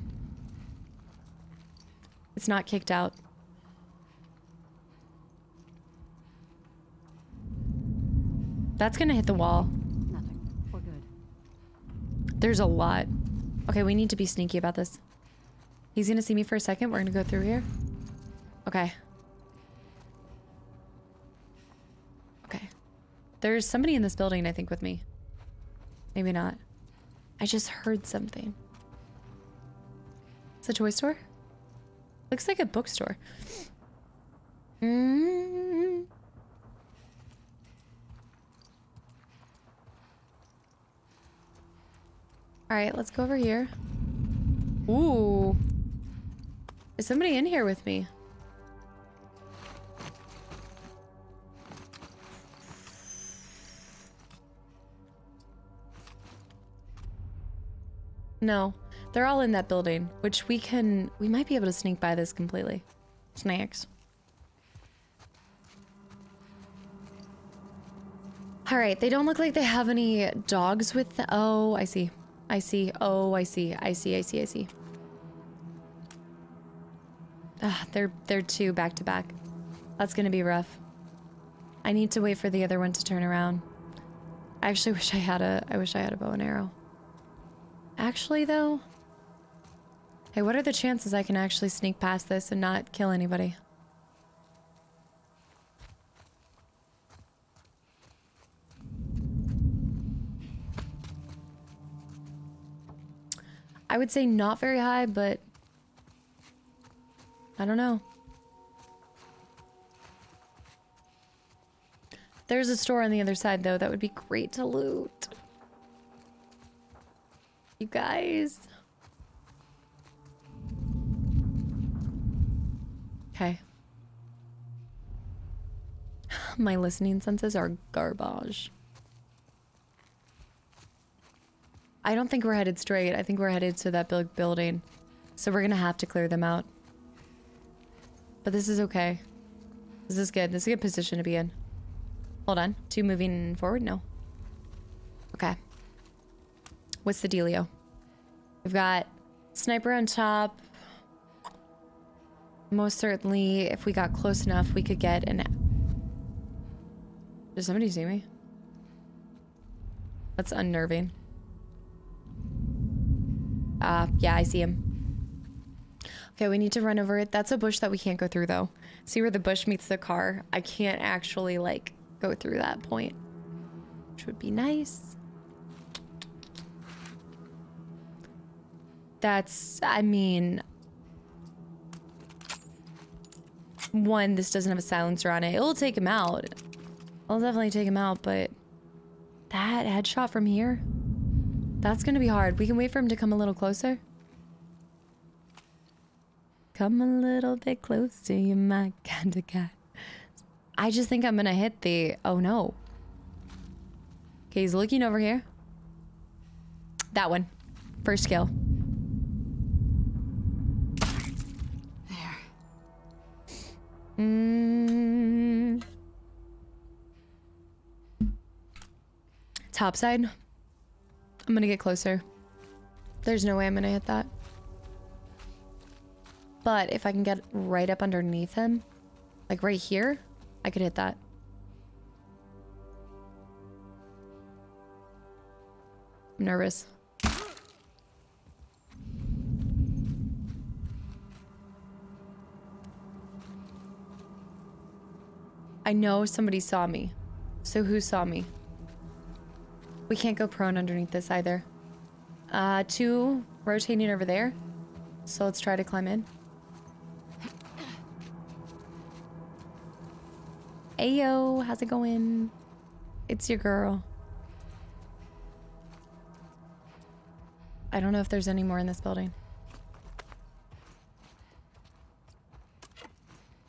It's not kicked out. That's gonna hit the wall. Nothing. We're good. There's a lot. Okay, we need to be sneaky about this. He's gonna see me for a second. We're gonna go through here. Okay. Okay. There's somebody in this building, I think, with me. Maybe not. I just heard something. It's a toy store? Looks like a bookstore. Mm-hmm. All right, let's go over here. Ooh. Is somebody in here with me? No, they're all in that building, which we can, we might be able to sneak by this completely. Snacks. All right, they don't look like they have any dogs with them. Oh, I see. I see. Oh, I see. I see. I see. I see. Ah, they're they're two back to back. That's gonna be rough. I need to wait for the other one to turn around. I actually wish I had a. I wish I had a bow and arrow. Actually, though. Hey, what are the chances I can actually sneak past this and not kill anybody? I would say not very high, but I don't know. There's a store on the other side, though. That would be great to loot. You guys. Okay. My listening senses are garbage. I don't think we're headed straight. I think we're headed to that big building. So we're gonna have to clear them out. But this is okay. This is good. This is a good position to be in. Hold on. Two moving forward? No. Okay. What's the dealio? We've got sniper on top. Most certainly, if we got close enough, we could get an... Did somebody see me? That's unnerving. Uh, yeah, I see him. Okay, we need to run over it. That's a bush that we can't go through, though. See where the bush meets the car? I can't actually, like, go through that point, which would be nice. That's, I mean... One, this doesn't have a silencer on it. It'll take him out. I'll definitely take him out, but... That headshot from here? That's gonna be hard. We can wait for him to come a little closer. Come a little bit closer, you my kind of guy. I just think I'm gonna hit the... Oh, no. Okay, he's looking over here. That one. First kill. There. Mm. Top side. I'm gonna get closer. There's no way I'm gonna hit that. But if I can get right up underneath him, like right here, I could hit that. I'm nervous. I know somebody saw me. So who saw me? We can't go prone underneath this either. Uh, two rotating over there. So let's try to climb in. Ayo, how's it going? It's your girl. I don't know if there's any more in this building.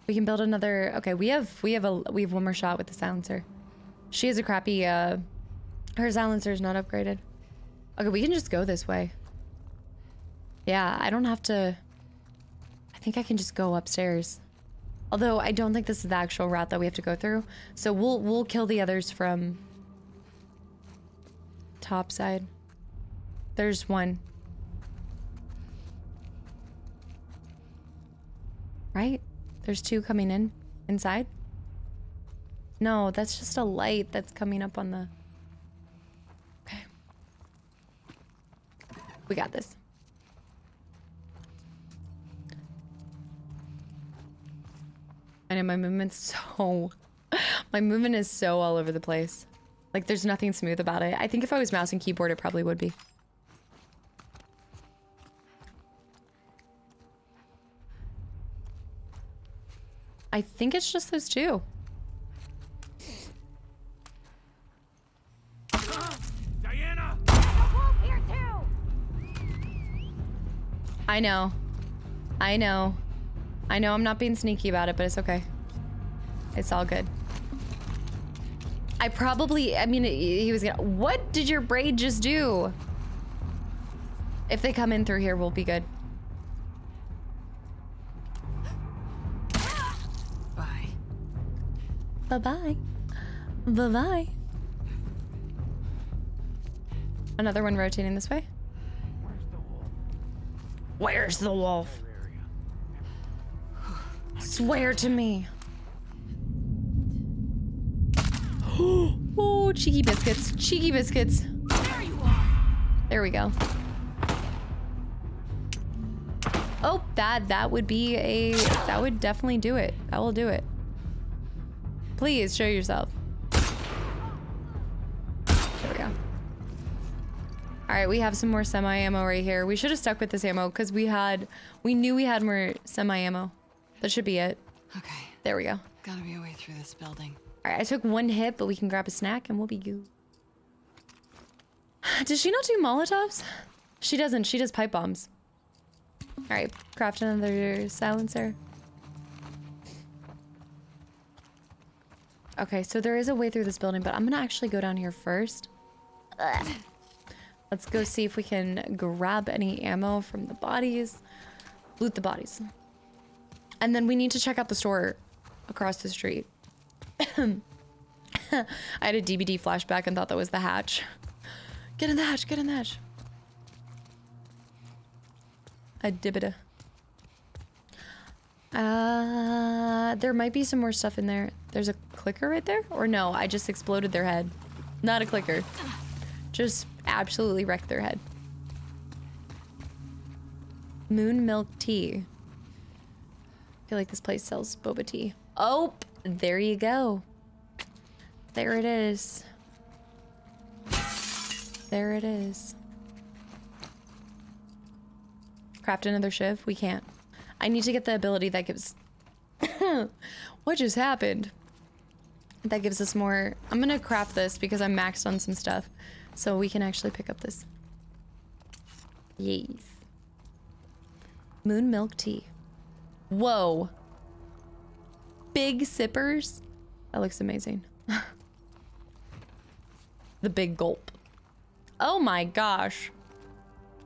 We can build another. Okay, we have we have a we have one more shot with the silencer. She has a crappy. Uh, Her silencer is not upgraded. Okay, we can just go this way. Yeah, I don't have to... I think I can just go upstairs. Although, I don't think this is the actual route that we have to go through. So we'll we'll kill the others from... Top side. There's one. Right? There's two coming in. Inside? No, that's just a light that's coming up on the... We got this. I know my movement's so... my movement is so all over the place. Like, there's nothing smooth about it. I think if I was mouse and keyboard, it probably would be. I think it's just those two. Diana! Here too. I know. I know. I know I'm not being sneaky about it, but it's okay. It's all good. I probably, I mean, he was gonna, what did your braid just do? If they come in through here, we'll be good. Bye. Bye-bye. Bye-bye. Another one rotating this way. Where's the wolf? Where's the wolf? Swear to me. Oh, cheeky biscuits. Cheeky biscuits. There you are. There we go. Oh, that that would be a that would definitely do it. I will do it. Please show yourself. There we go. All right, we have some more semi-ammo right here. We should have stuck with this ammo because we had we knew we had more semi-ammo. That should be it. Okay. There we go. Gotta be a way through this building. Alright, I took one hit, but we can grab a snack and we'll be good. Does she not do Molotovs? She doesn't. She does pipe bombs. Alright, craft another silencer. Okay, so there is a way through this building, but I'm gonna actually go down here first. Ugh. Let's go see if we can grab any ammo from the bodies. Loot the bodies. And then we need to check out the store across the street. I had a D B D flashback and thought that was the hatch. Get in the hatch, get in the hatch. A dibida. Uh, there might be some more stuff in there. There's a clicker right there? Or no, I just exploded their head. Not a clicker. Just absolutely wrecked their head. Moon milk tea. I feel like this place sells boba tea. Oh! There you go. There it is. There it is. Craft another shiv? We can't. I need to get the ability that gives... what just happened? That gives us more... I'm gonna craft this because I'm maxed on some stuff. So we can actually pick up this. Yes. Moon milk tea. Whoa. Big sippers. That looks amazing. The big gulp. Oh my gosh.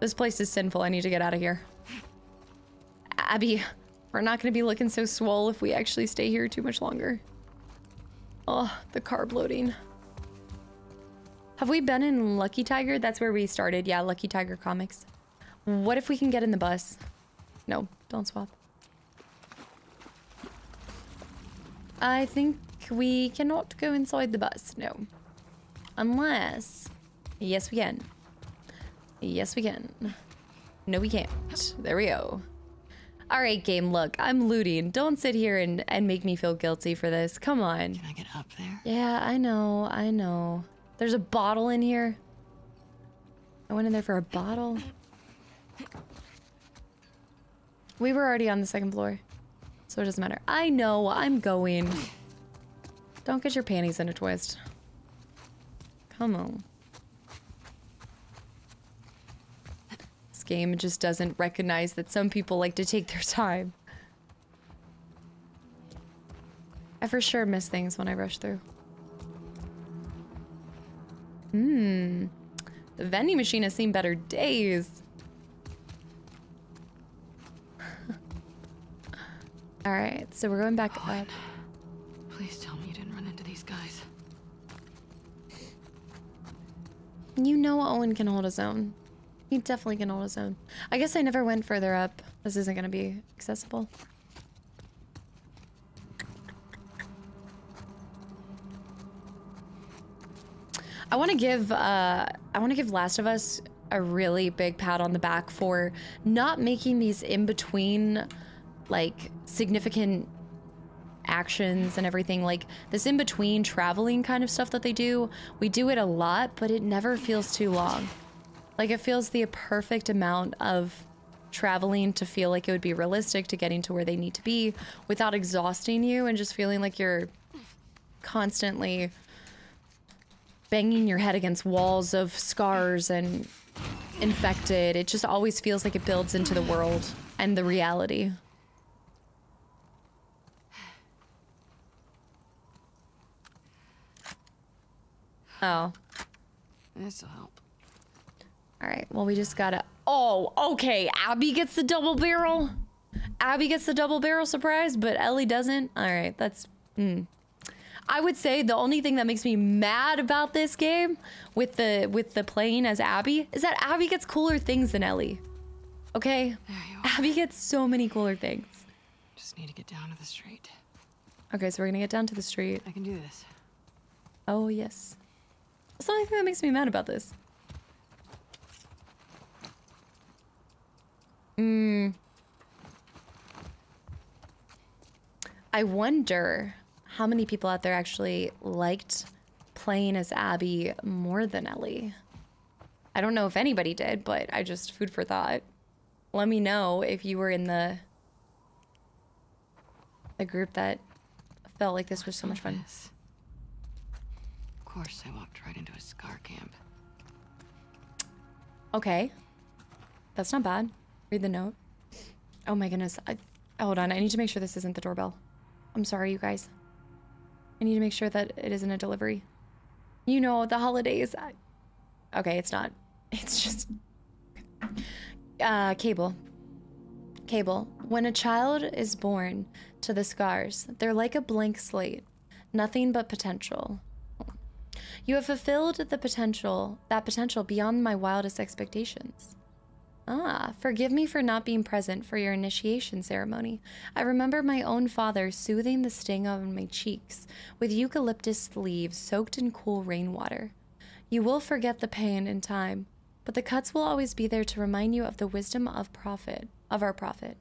This place is sinful. I need to get out of here. Abby, we're not going to be looking so swole if we actually stay here too much longer. Oh, the carb loading. Have we been in Lucky Tiger? That's where we started. Yeah, Lucky Tiger Comics. What if we can get in the bus? No, don't swap. I think we cannot go inside the bus, no. Unless... Yes, we can. Yes, we can. No, we can't. There we go. Alright, game, look, I'm looting. Don't sit here and, and make me feel guilty for this. Come on. Can I get up there? Yeah, I know, I know. There's a bottle in here. I went in there for a bottle. We were already on the second floor. So it doesn't matter. I know, I'm going. Don't get your panties in a twist. Come on. This game just doesn't recognize that some people like to take their time. I for sure miss things when I rush through. Hmm. The vending machine has seen better days. All right, so we're going back Owen, up. Please tell me you didn't run into these guys. You know Owen can hold his own. He definitely can hold his own. I guess I never went further up. This isn't going to be accessible. I want to give uh, I want to give Last of Us a really big pat on the back for not making these in between. Like significant actions and everything, like this in between traveling kind of stuff that they do, we do it a lot, but it never feels too long. Like it feels the perfect amount of traveling to feel like it would be realistic to getting to where they need to be without exhausting you and just feeling like you're constantly banging your head against walls of scars and infected. It just always feels like it builds into the world and the reality. Oh. This'll help. All right, well, we just gotta, oh, okay, Abby gets the double barrel. Abby gets the double barrel surprise, but Ellie doesn't. All right, that's, mm. I would say the only thing that makes me mad about this game with the with the playing as Abby is that Abby gets cooler things than Ellie, okay? Abby gets so many cooler things. Just need to get down to the street. Okay, so we're gonna get down to the street. I can do this. Oh, yes. That's the only thing that makes me mad about this. Hmm. I wonder how many people out there actually liked playing as Abby more than Ellie. I don't know if anybody did, but I just, food for thought. Let me know if you were in the the group that felt like this was so much fun. Of course, I walked right into a scar camp. Okay, that's not bad. Read the note. Oh my goodness. I, hold on. I need to make sure this isn't the doorbell. I'm sorry, you guys. I need to make sure that it isn't a delivery. You know, the holidays. I, okay, it's not. It's just uh, cable. Cable. When a child is born to the scars, they're like a blank slate. Nothing but potential. You have fulfilled the potential, that potential beyond my wildest expectations. Ah, forgive me for not being present for your initiation ceremony. I remember my own father soothing the sting on my cheeks with eucalyptus leaves soaked in cool rainwater. You will forget the pain in time, but the cuts will always be there to remind you of the wisdom of prophet, of our prophet.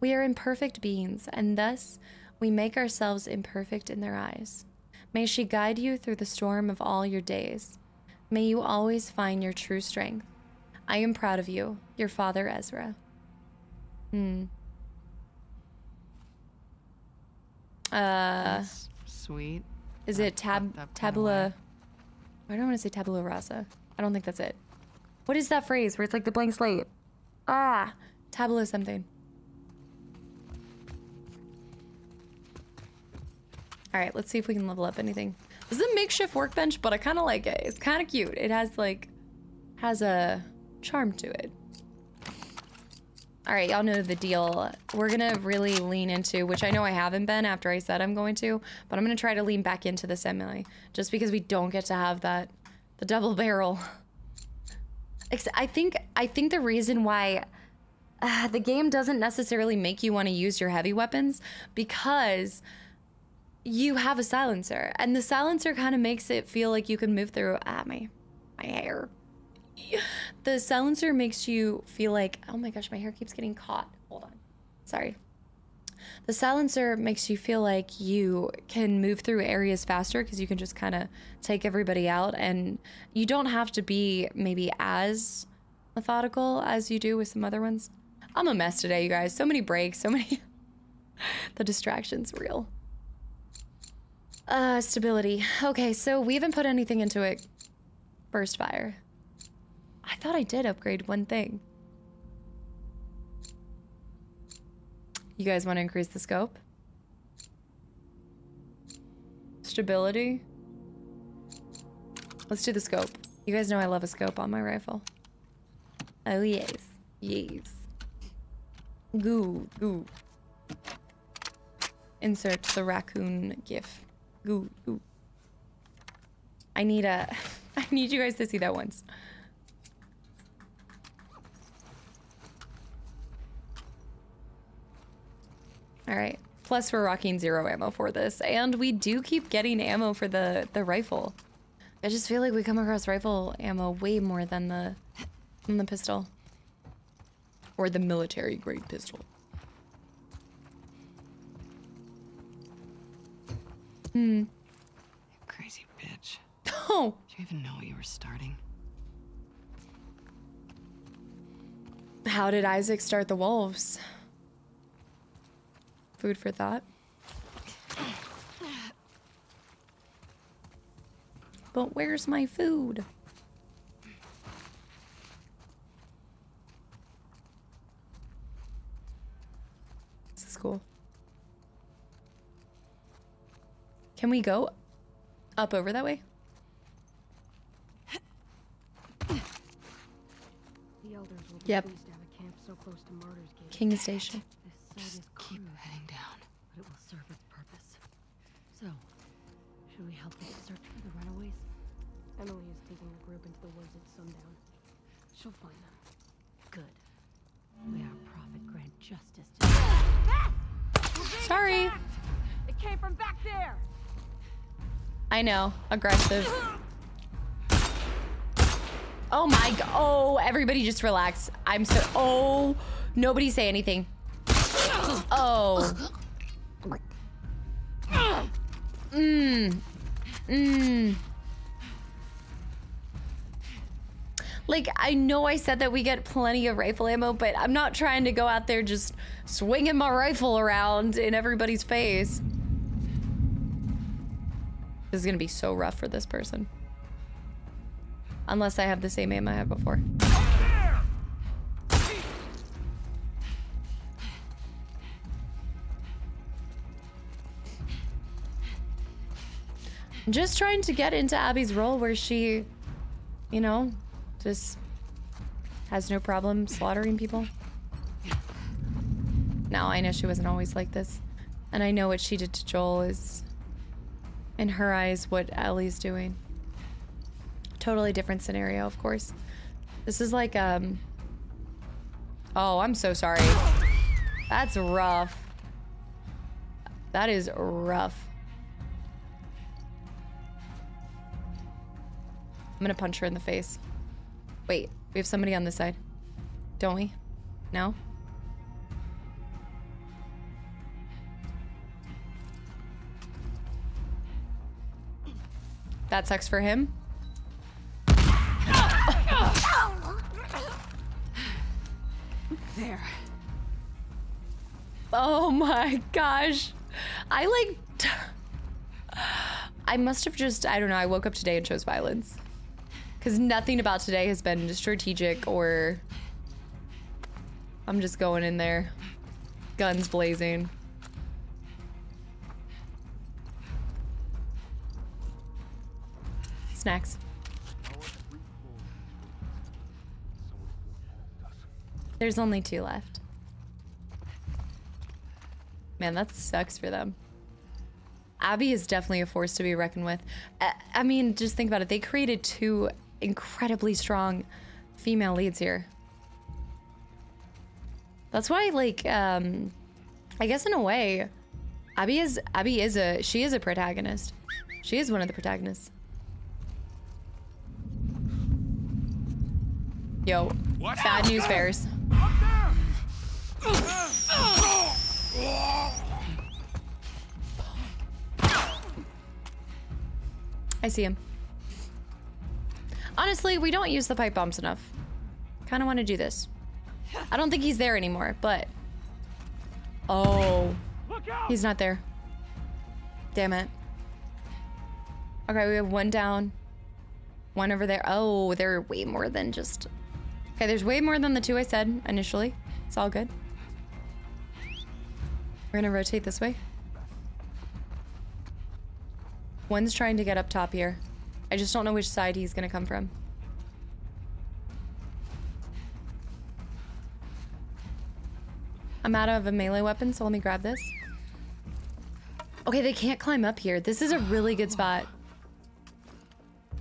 We are imperfect beings, and thus we make ourselves imperfect in their eyes. May she guide you through the storm of all your days. May you always find your true strength. I am proud of you, your father, Ezra. Hmm. Uh. That's sweet. Is that, it tab that, that tabula? I don't want to say tabula rasa. I don't think that's it. What is that phrase where it's like the blank slate? Ah, tabula something. All right, let's see if we can level up anything. This is a makeshift workbench, but I kind of like it. It's kind of cute. It has like, has a charm to it. All right, y'all know the deal. We're gonna really lean into, which I know I haven't been after I said I'm going to, but I'm gonna try to lean back into the semi just because we don't get to have that, the double barrel. I think I think the reason why uh, the game doesn't necessarily make you want to use your heavy weapons because you have a silencer, and the silencer kind of makes it feel like you can move through ah, my my hair. The silencer makes you feel like, oh my gosh, my hair keeps getting caught. Hold on. Sorry. The silencer makes you feel like you can move through areas faster because you can just kind of take everybody out, and you don't have to be maybe as methodical as you do with some other ones. I'm a mess today, you guys. So many breaks, so many. The distraction's real. Uh, stability. Okay, so we haven't put anything into it. Burst fire. I thought I did upgrade one thing. You guys want to increase the scope? Stability? Let's do the scope. You guys know I love a scope on my rifle. Oh yes, yes. Goo, goo. Insert the raccoon gif. Goo, goo. I need a, I need you guys to see that once. All right, plus we're rocking zero ammo for this, and we do keep getting ammo for the, the rifle. I just feel like we come across rifle ammo way more than the, than the pistol. Or the military grade pistol. Hmm. You crazy bitch. Oh. Did you even know you were starting? How did Isaac start the wolves? Food for thought. But where's my food? This is cool. Can we go up over that way? Yep. So close to Martyr's Gate. King's Station. Just keep heading down, but it will serve its purpose. So, should we help them search for the runaways? Emily is taking the group into the woods at sundown. She'll find them. Good. May our prophet grant justice to them. Sorry. It came from back there. I know. Aggressive. Oh my god. Oh, everybody just relax. I'm so. Oh, nobody say anything. Oh. Mmm. Mmm. Like, I know I said that we get plenty of rifle ammo, but I'm not trying to go out there just swinging my rifle around in everybody's face. This is gonna be so rough for this person. Unless I have the same aim I had before. I'm just trying to get into Abby's role where she, you know, just has no problem slaughtering people. Now, I know she wasn't always like this. And I know what she did to Joel is, in her eyes, what Ellie's doing. Totally different scenario, of course. This is like, um... oh, I'm so sorry. That's rough. That is rough. I'm gonna punch her in the face. Wait, we have somebody on this side. Don't we? No? That sucks for him. There. Oh my gosh. I like t I must have just, I don't know, I woke up today and chose violence. Because nothing about today has been strategic or I'm just going in there. Guns blazing. Snacks. There's only two left. Man, that sucks for them. Abby is definitely a force to be reckoned with. I, I mean, just think about it. They created two incredibly strong female leads here. That's why, like, um, I guess in a way, Abby is, Abby is a, she is a protagonist. She is one of the protagonists. Yo, what? Bad news bears. I see him. Honestly, we don't use the pipe bombs enough. Kind of want to do this. I don't think he's there anymore, but... oh. He's not there. Damn it. Okay, we have one down. One over there. Oh, there are way more than just... okay, there's way more than the two I said initially. It's all good. We're gonna rotate this way. One's trying to get up top here. I just don't know which side he's gonna come from. I'm out of a melee weapon, so let me grab this. Okay, they can't climb up here. This is a really good spot.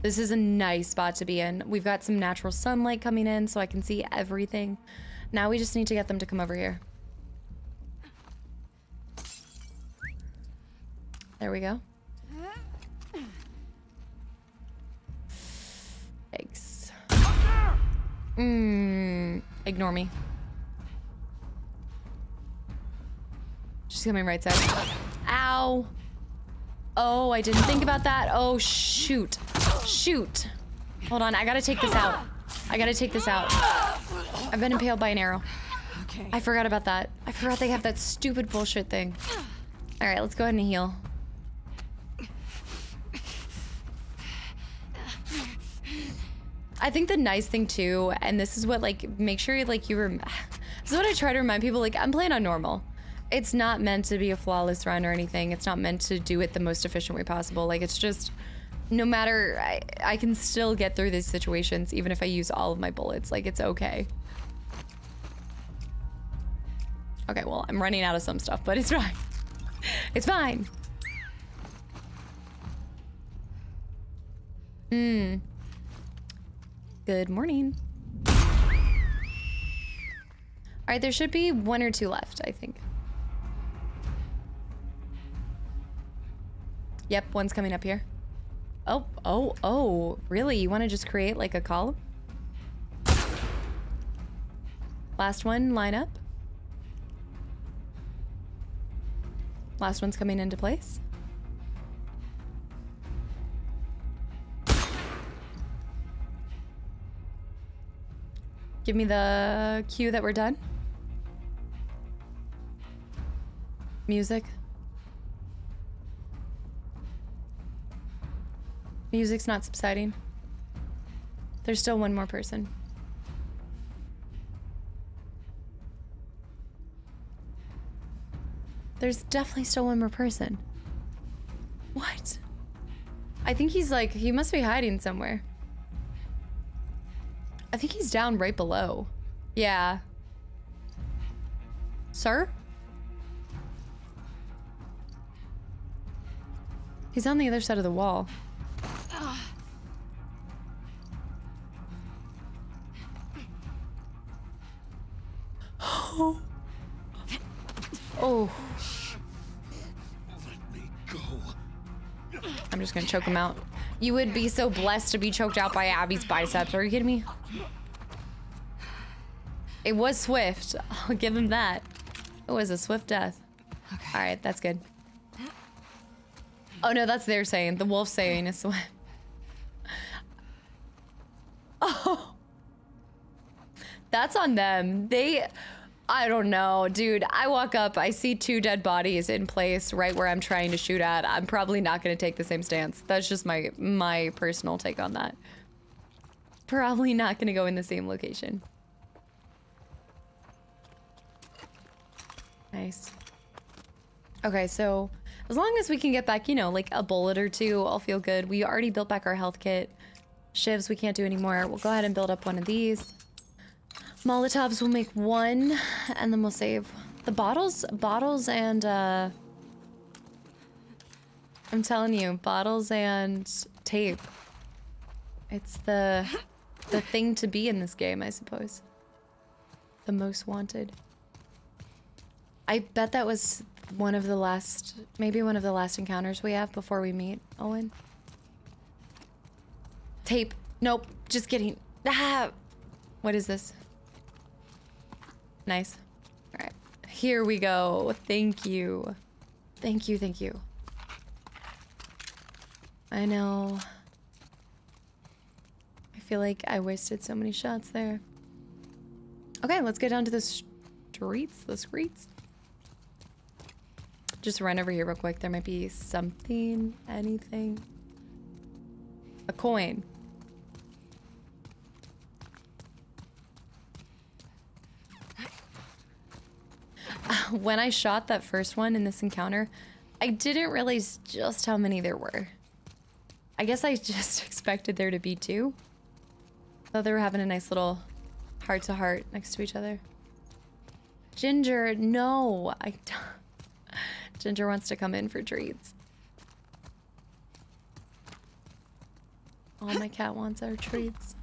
This is a nice spot to be in. We've got some natural sunlight coming in, so I can see everything. Now we just need to get them to come over here. There we go. Thanks. Mmm. Ignore me. She's coming right side. Ow. Oh, I didn't think about that. Oh, shoot. Shoot. Hold on, I gotta take this out. I gotta take this out. I've been impaled by an arrow. Okay. I forgot about that. I forgot they have that stupid bullshit thing. All right, let's go ahead and heal. I think the nice thing too, and this is what like, make sure like you rem- this is what I try to remind people, like I'm playing on normal. It's not meant to be a flawless run or anything. It's not meant to do it the most efficient way possible. Like it's just, no matter, I, I can still get through these situations even if I use all of my bullets, like it's okay. Okay, well, I'm running out of some stuff, but it's fine. It's fine. Hmm. Good morning. All right, there should be one or two left, I think. Yep, one's coming up here. Oh, oh, oh, really? You want to just create like a column? Last one, line up. Last one's coming into place. Give me the cue that we're done. Music. Music's not subsiding. There's still one more person. There's definitely still one more person. What? I think he's like, he must be hiding somewhere. I think he's down right below. Yeah. Sir? He's on the other side of the wall. Oh. Oh. Let me go. I'm just gonna choke him out. You would be so blessed to be choked out by Abby's biceps. Are you kidding me? It was swift. I'll give him that. It was a swift death. Okay. All right, that's good. Oh no, that's their saying. The wolf saying is swift. Oh. That's on them. They, I don't know, dude. I walk up, I see two dead bodies in place right where I'm trying to shoot at. I'm probably not going to take the same stance. That's just my my personal take on that. Probably not going to go in the same location. Nice. Okay, so as long as we can get back, you know, like a bullet or two, I'll feel good. We already built back our health kit. Shivs, we can't do anymore. We'll go ahead and build up one of these. Molotovs, we'll make one, and then we'll save the bottles. Bottles and, uh, I'm telling you, bottles and tape. It's the, the thing to be in this game, I suppose. The most wanted. I bet that was one of the last, maybe one of the last encounters we have before we meet Owen. Tape. Nope. Just kidding. Ah! What is this? Nice. All right. Here we go. Thank you. Thank you. Thank you. I know. I feel like I wasted so many shots there. Okay, let's get down to the streets. The streets. Just run over here real quick. There might be something, anything. A coin. When I shot that first one in this encounter, I didn't realize just how many there were. I guess I just expected there to be two. Though they were having a nice little heart-to-heart next to each other. Ginger, no, I don't. Ginger wants to come in for treats. All my cat wants are treats.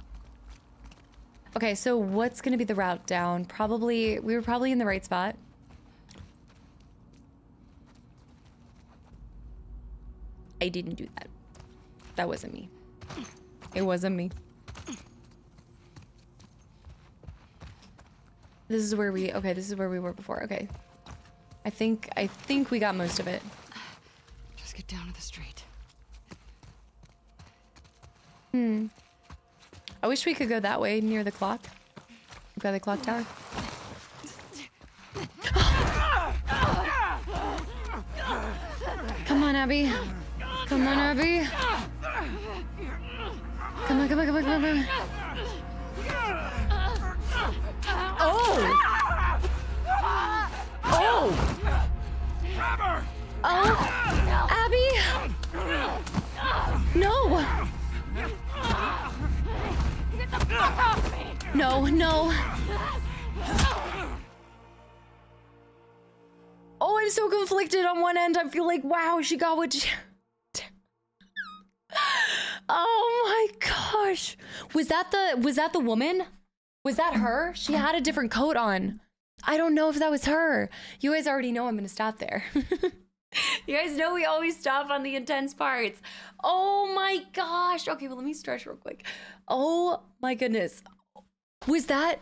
Okay, so what's gonna be the route down? Probably, we were probably in the right spot. I didn't do that. That wasn't me. It wasn't me. This is where we, okay, this is where we were before. Okay. I think, I think we got most of it. Let's get down to the street. Hmm. I wish we could go that way near the clock. By the clock tower. Come on, Abby. Come on, Abby. Come on, come on, come on, come on. Oh! Oh! Oh! Abby! No! No, no. Oh, I'm so conflicted. On one end, I feel like, wow, she got what she... Oh my gosh. Was that the, was that the woman? Was that her? She had a different coat on. I don't know if that was her. You guys already know I'm gonna stop there. You guys know we always stop on the intense parts. Oh my gosh. Okay, well, let me stretch real quick. Oh my goodness. Was that,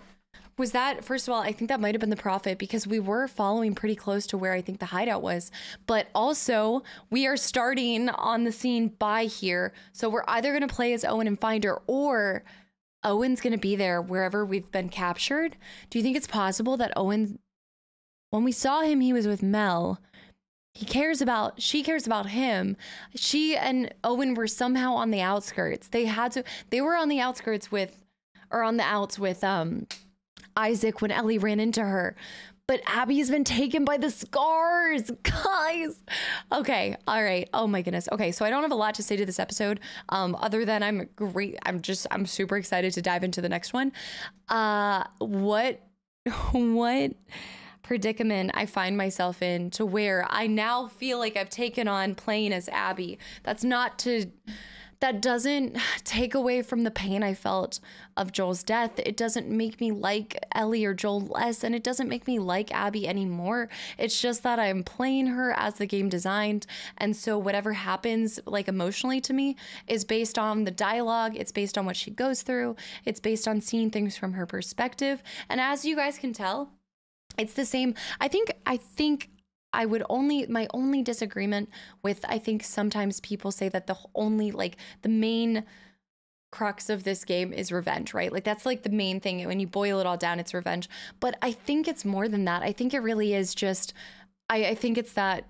was that, first of all, I think that might have been the prophet, because we were following pretty close to where I think the hideout was. But also, we are starting on the scene by here. So we're either going to play as Owen and find her, or Owen's going to be there wherever we've been captured. Do you think it's possible that Owen, when we saw him, he was with Mel? He cares about, she cares about him. She and Owen were somehow on the outskirts. They had to, they were on the outskirts with, or on the outs with um, Isaac when Ellie ran into her. But Abby's been taken by the scars, guys. Okay, all right, oh my goodness. Okay, so I don't have a lot to say to this episode, um, other than I'm great, I'm just, I'm super excited to dive into the next one. Uh, what, what? predicament I find myself in, to where I now feel like I've taken on playing as Abby. That's not to, that doesn't take away from the pain I felt of Joel's death. It doesn't make me like Ellie or Joel less, and it doesn't make me like Abby anymore. It's just that I'm playing her as the game designed, and so whatever happens, like, emotionally to me is based on the dialogue, it's based on what she goes through, it's based on seeing things from her perspective. And as you guys can tell, it's the same. I think, I think I would only, my only disagreement with, I think sometimes people say that the only, like, the main crux of this game is revenge, right? Like, that's like the main thing. When you boil it all down, it's revenge. But I think it's more than that. I think it really is just, I, I think it's that,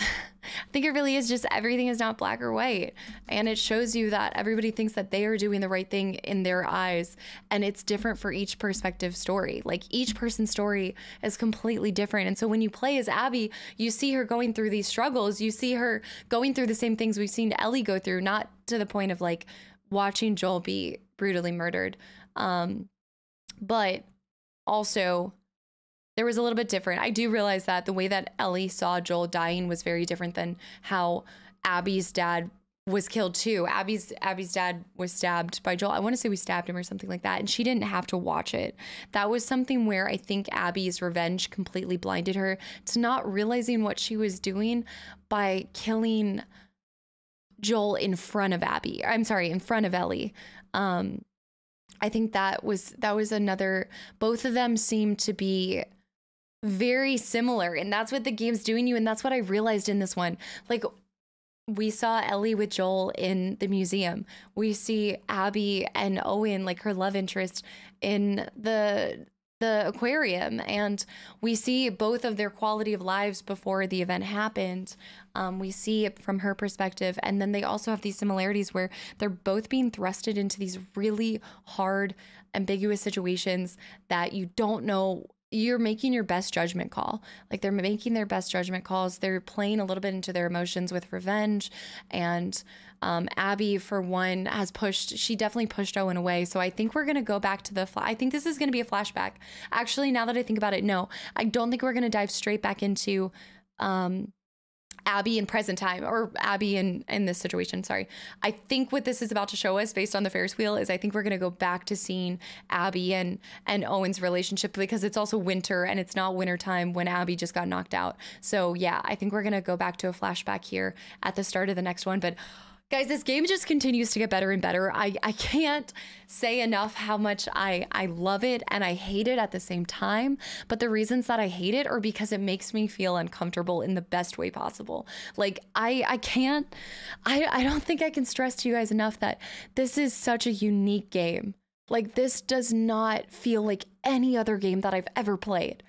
I think it really is just everything is not black or white, and it shows you that everybody thinks that they are doing the right thing in their eyes, and it's different for each perspective story. Like, each person's story is completely different, and so when you play as Abby, you see her going through these struggles, you see her going through the same things we've seen Ellie go through, not to the point of, like, watching Joel be brutally murdered, um, but also... there was a little bit different. I do realize that the way that Ellie saw Joel dying was very different than how Abby's dad was killed too. Abby's Abby's dad was stabbed by Joel. I want to say we stabbed him or something like that, and she didn't have to watch it. That was something where I think Abby's revenge completely blinded her to not realizing what she was doing by killing Joel in front of Abby. I'm sorry, in front of Ellie. Um, I think that was that was another. Both of them seemed to be very similar, and that's what the game's doing you, and that's what I realized in this one. Like, we saw Ellie with Joel in the museum, we see Abby and Owen, like her love interest, in the the aquarium, and we see both of their quality of lives before the event happened. Um, we see it from her perspective, and then they also have these similarities where they're both being thrusted into these really hard, ambiguous situations that you don't know. You're making your best judgment call. Like, they're making their best judgment calls. They're playing a little bit into their emotions with revenge. And um, Abby, for one, has pushed, she definitely pushed Owen away. So I think we're going to go back to the, I think this is going to be a flashback. Actually, now that I think about it, no, I don't think we're going to dive straight back into um, Abby in present time, or Abby in, in this situation, sorry. I think what this is about to show us, based on the Ferris wheel, is I think we're gonna go back to seeing Abby and, and Owen's relationship, because it's also winter, and it's not winter time when Abby just got knocked out. So yeah, I think we're gonna go back to a flashback here at the start of the next one. But Guys, this game just continues to get better and better. I, I can't say enough how much I, I love it and I hate it at the same time. But the reasons that I hate it are because it makes me feel uncomfortable in the best way possible. Like, I, I can't, I, I don't think I can stress to you guys enough that this is such a unique game. Like, this does not feel like any other game that I've ever played.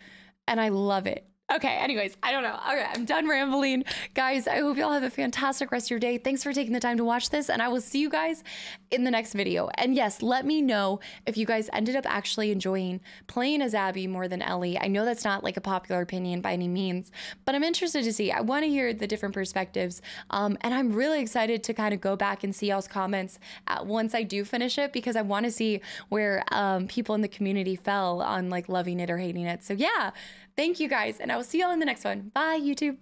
And I love it. Okay, anyways, I don't know. Okay, I'm done rambling. Guys, I hope y'all have a fantastic rest of your day. Thanks for taking the time to watch this, and I will see you guys in the next video. And yes, let me know if you guys ended up actually enjoying playing as Abby more than Ellie. I know that's not like a popular opinion by any means, but I'm interested to see. I want to hear the different perspectives, um, and I'm really excited to kind of go back and see y'all's comments at, once I do finish it, because I want to see where um, people in the community fell on like loving it or hating it. So yeah, thank you guys, and I will see y'all in the next one. Bye, YouTube.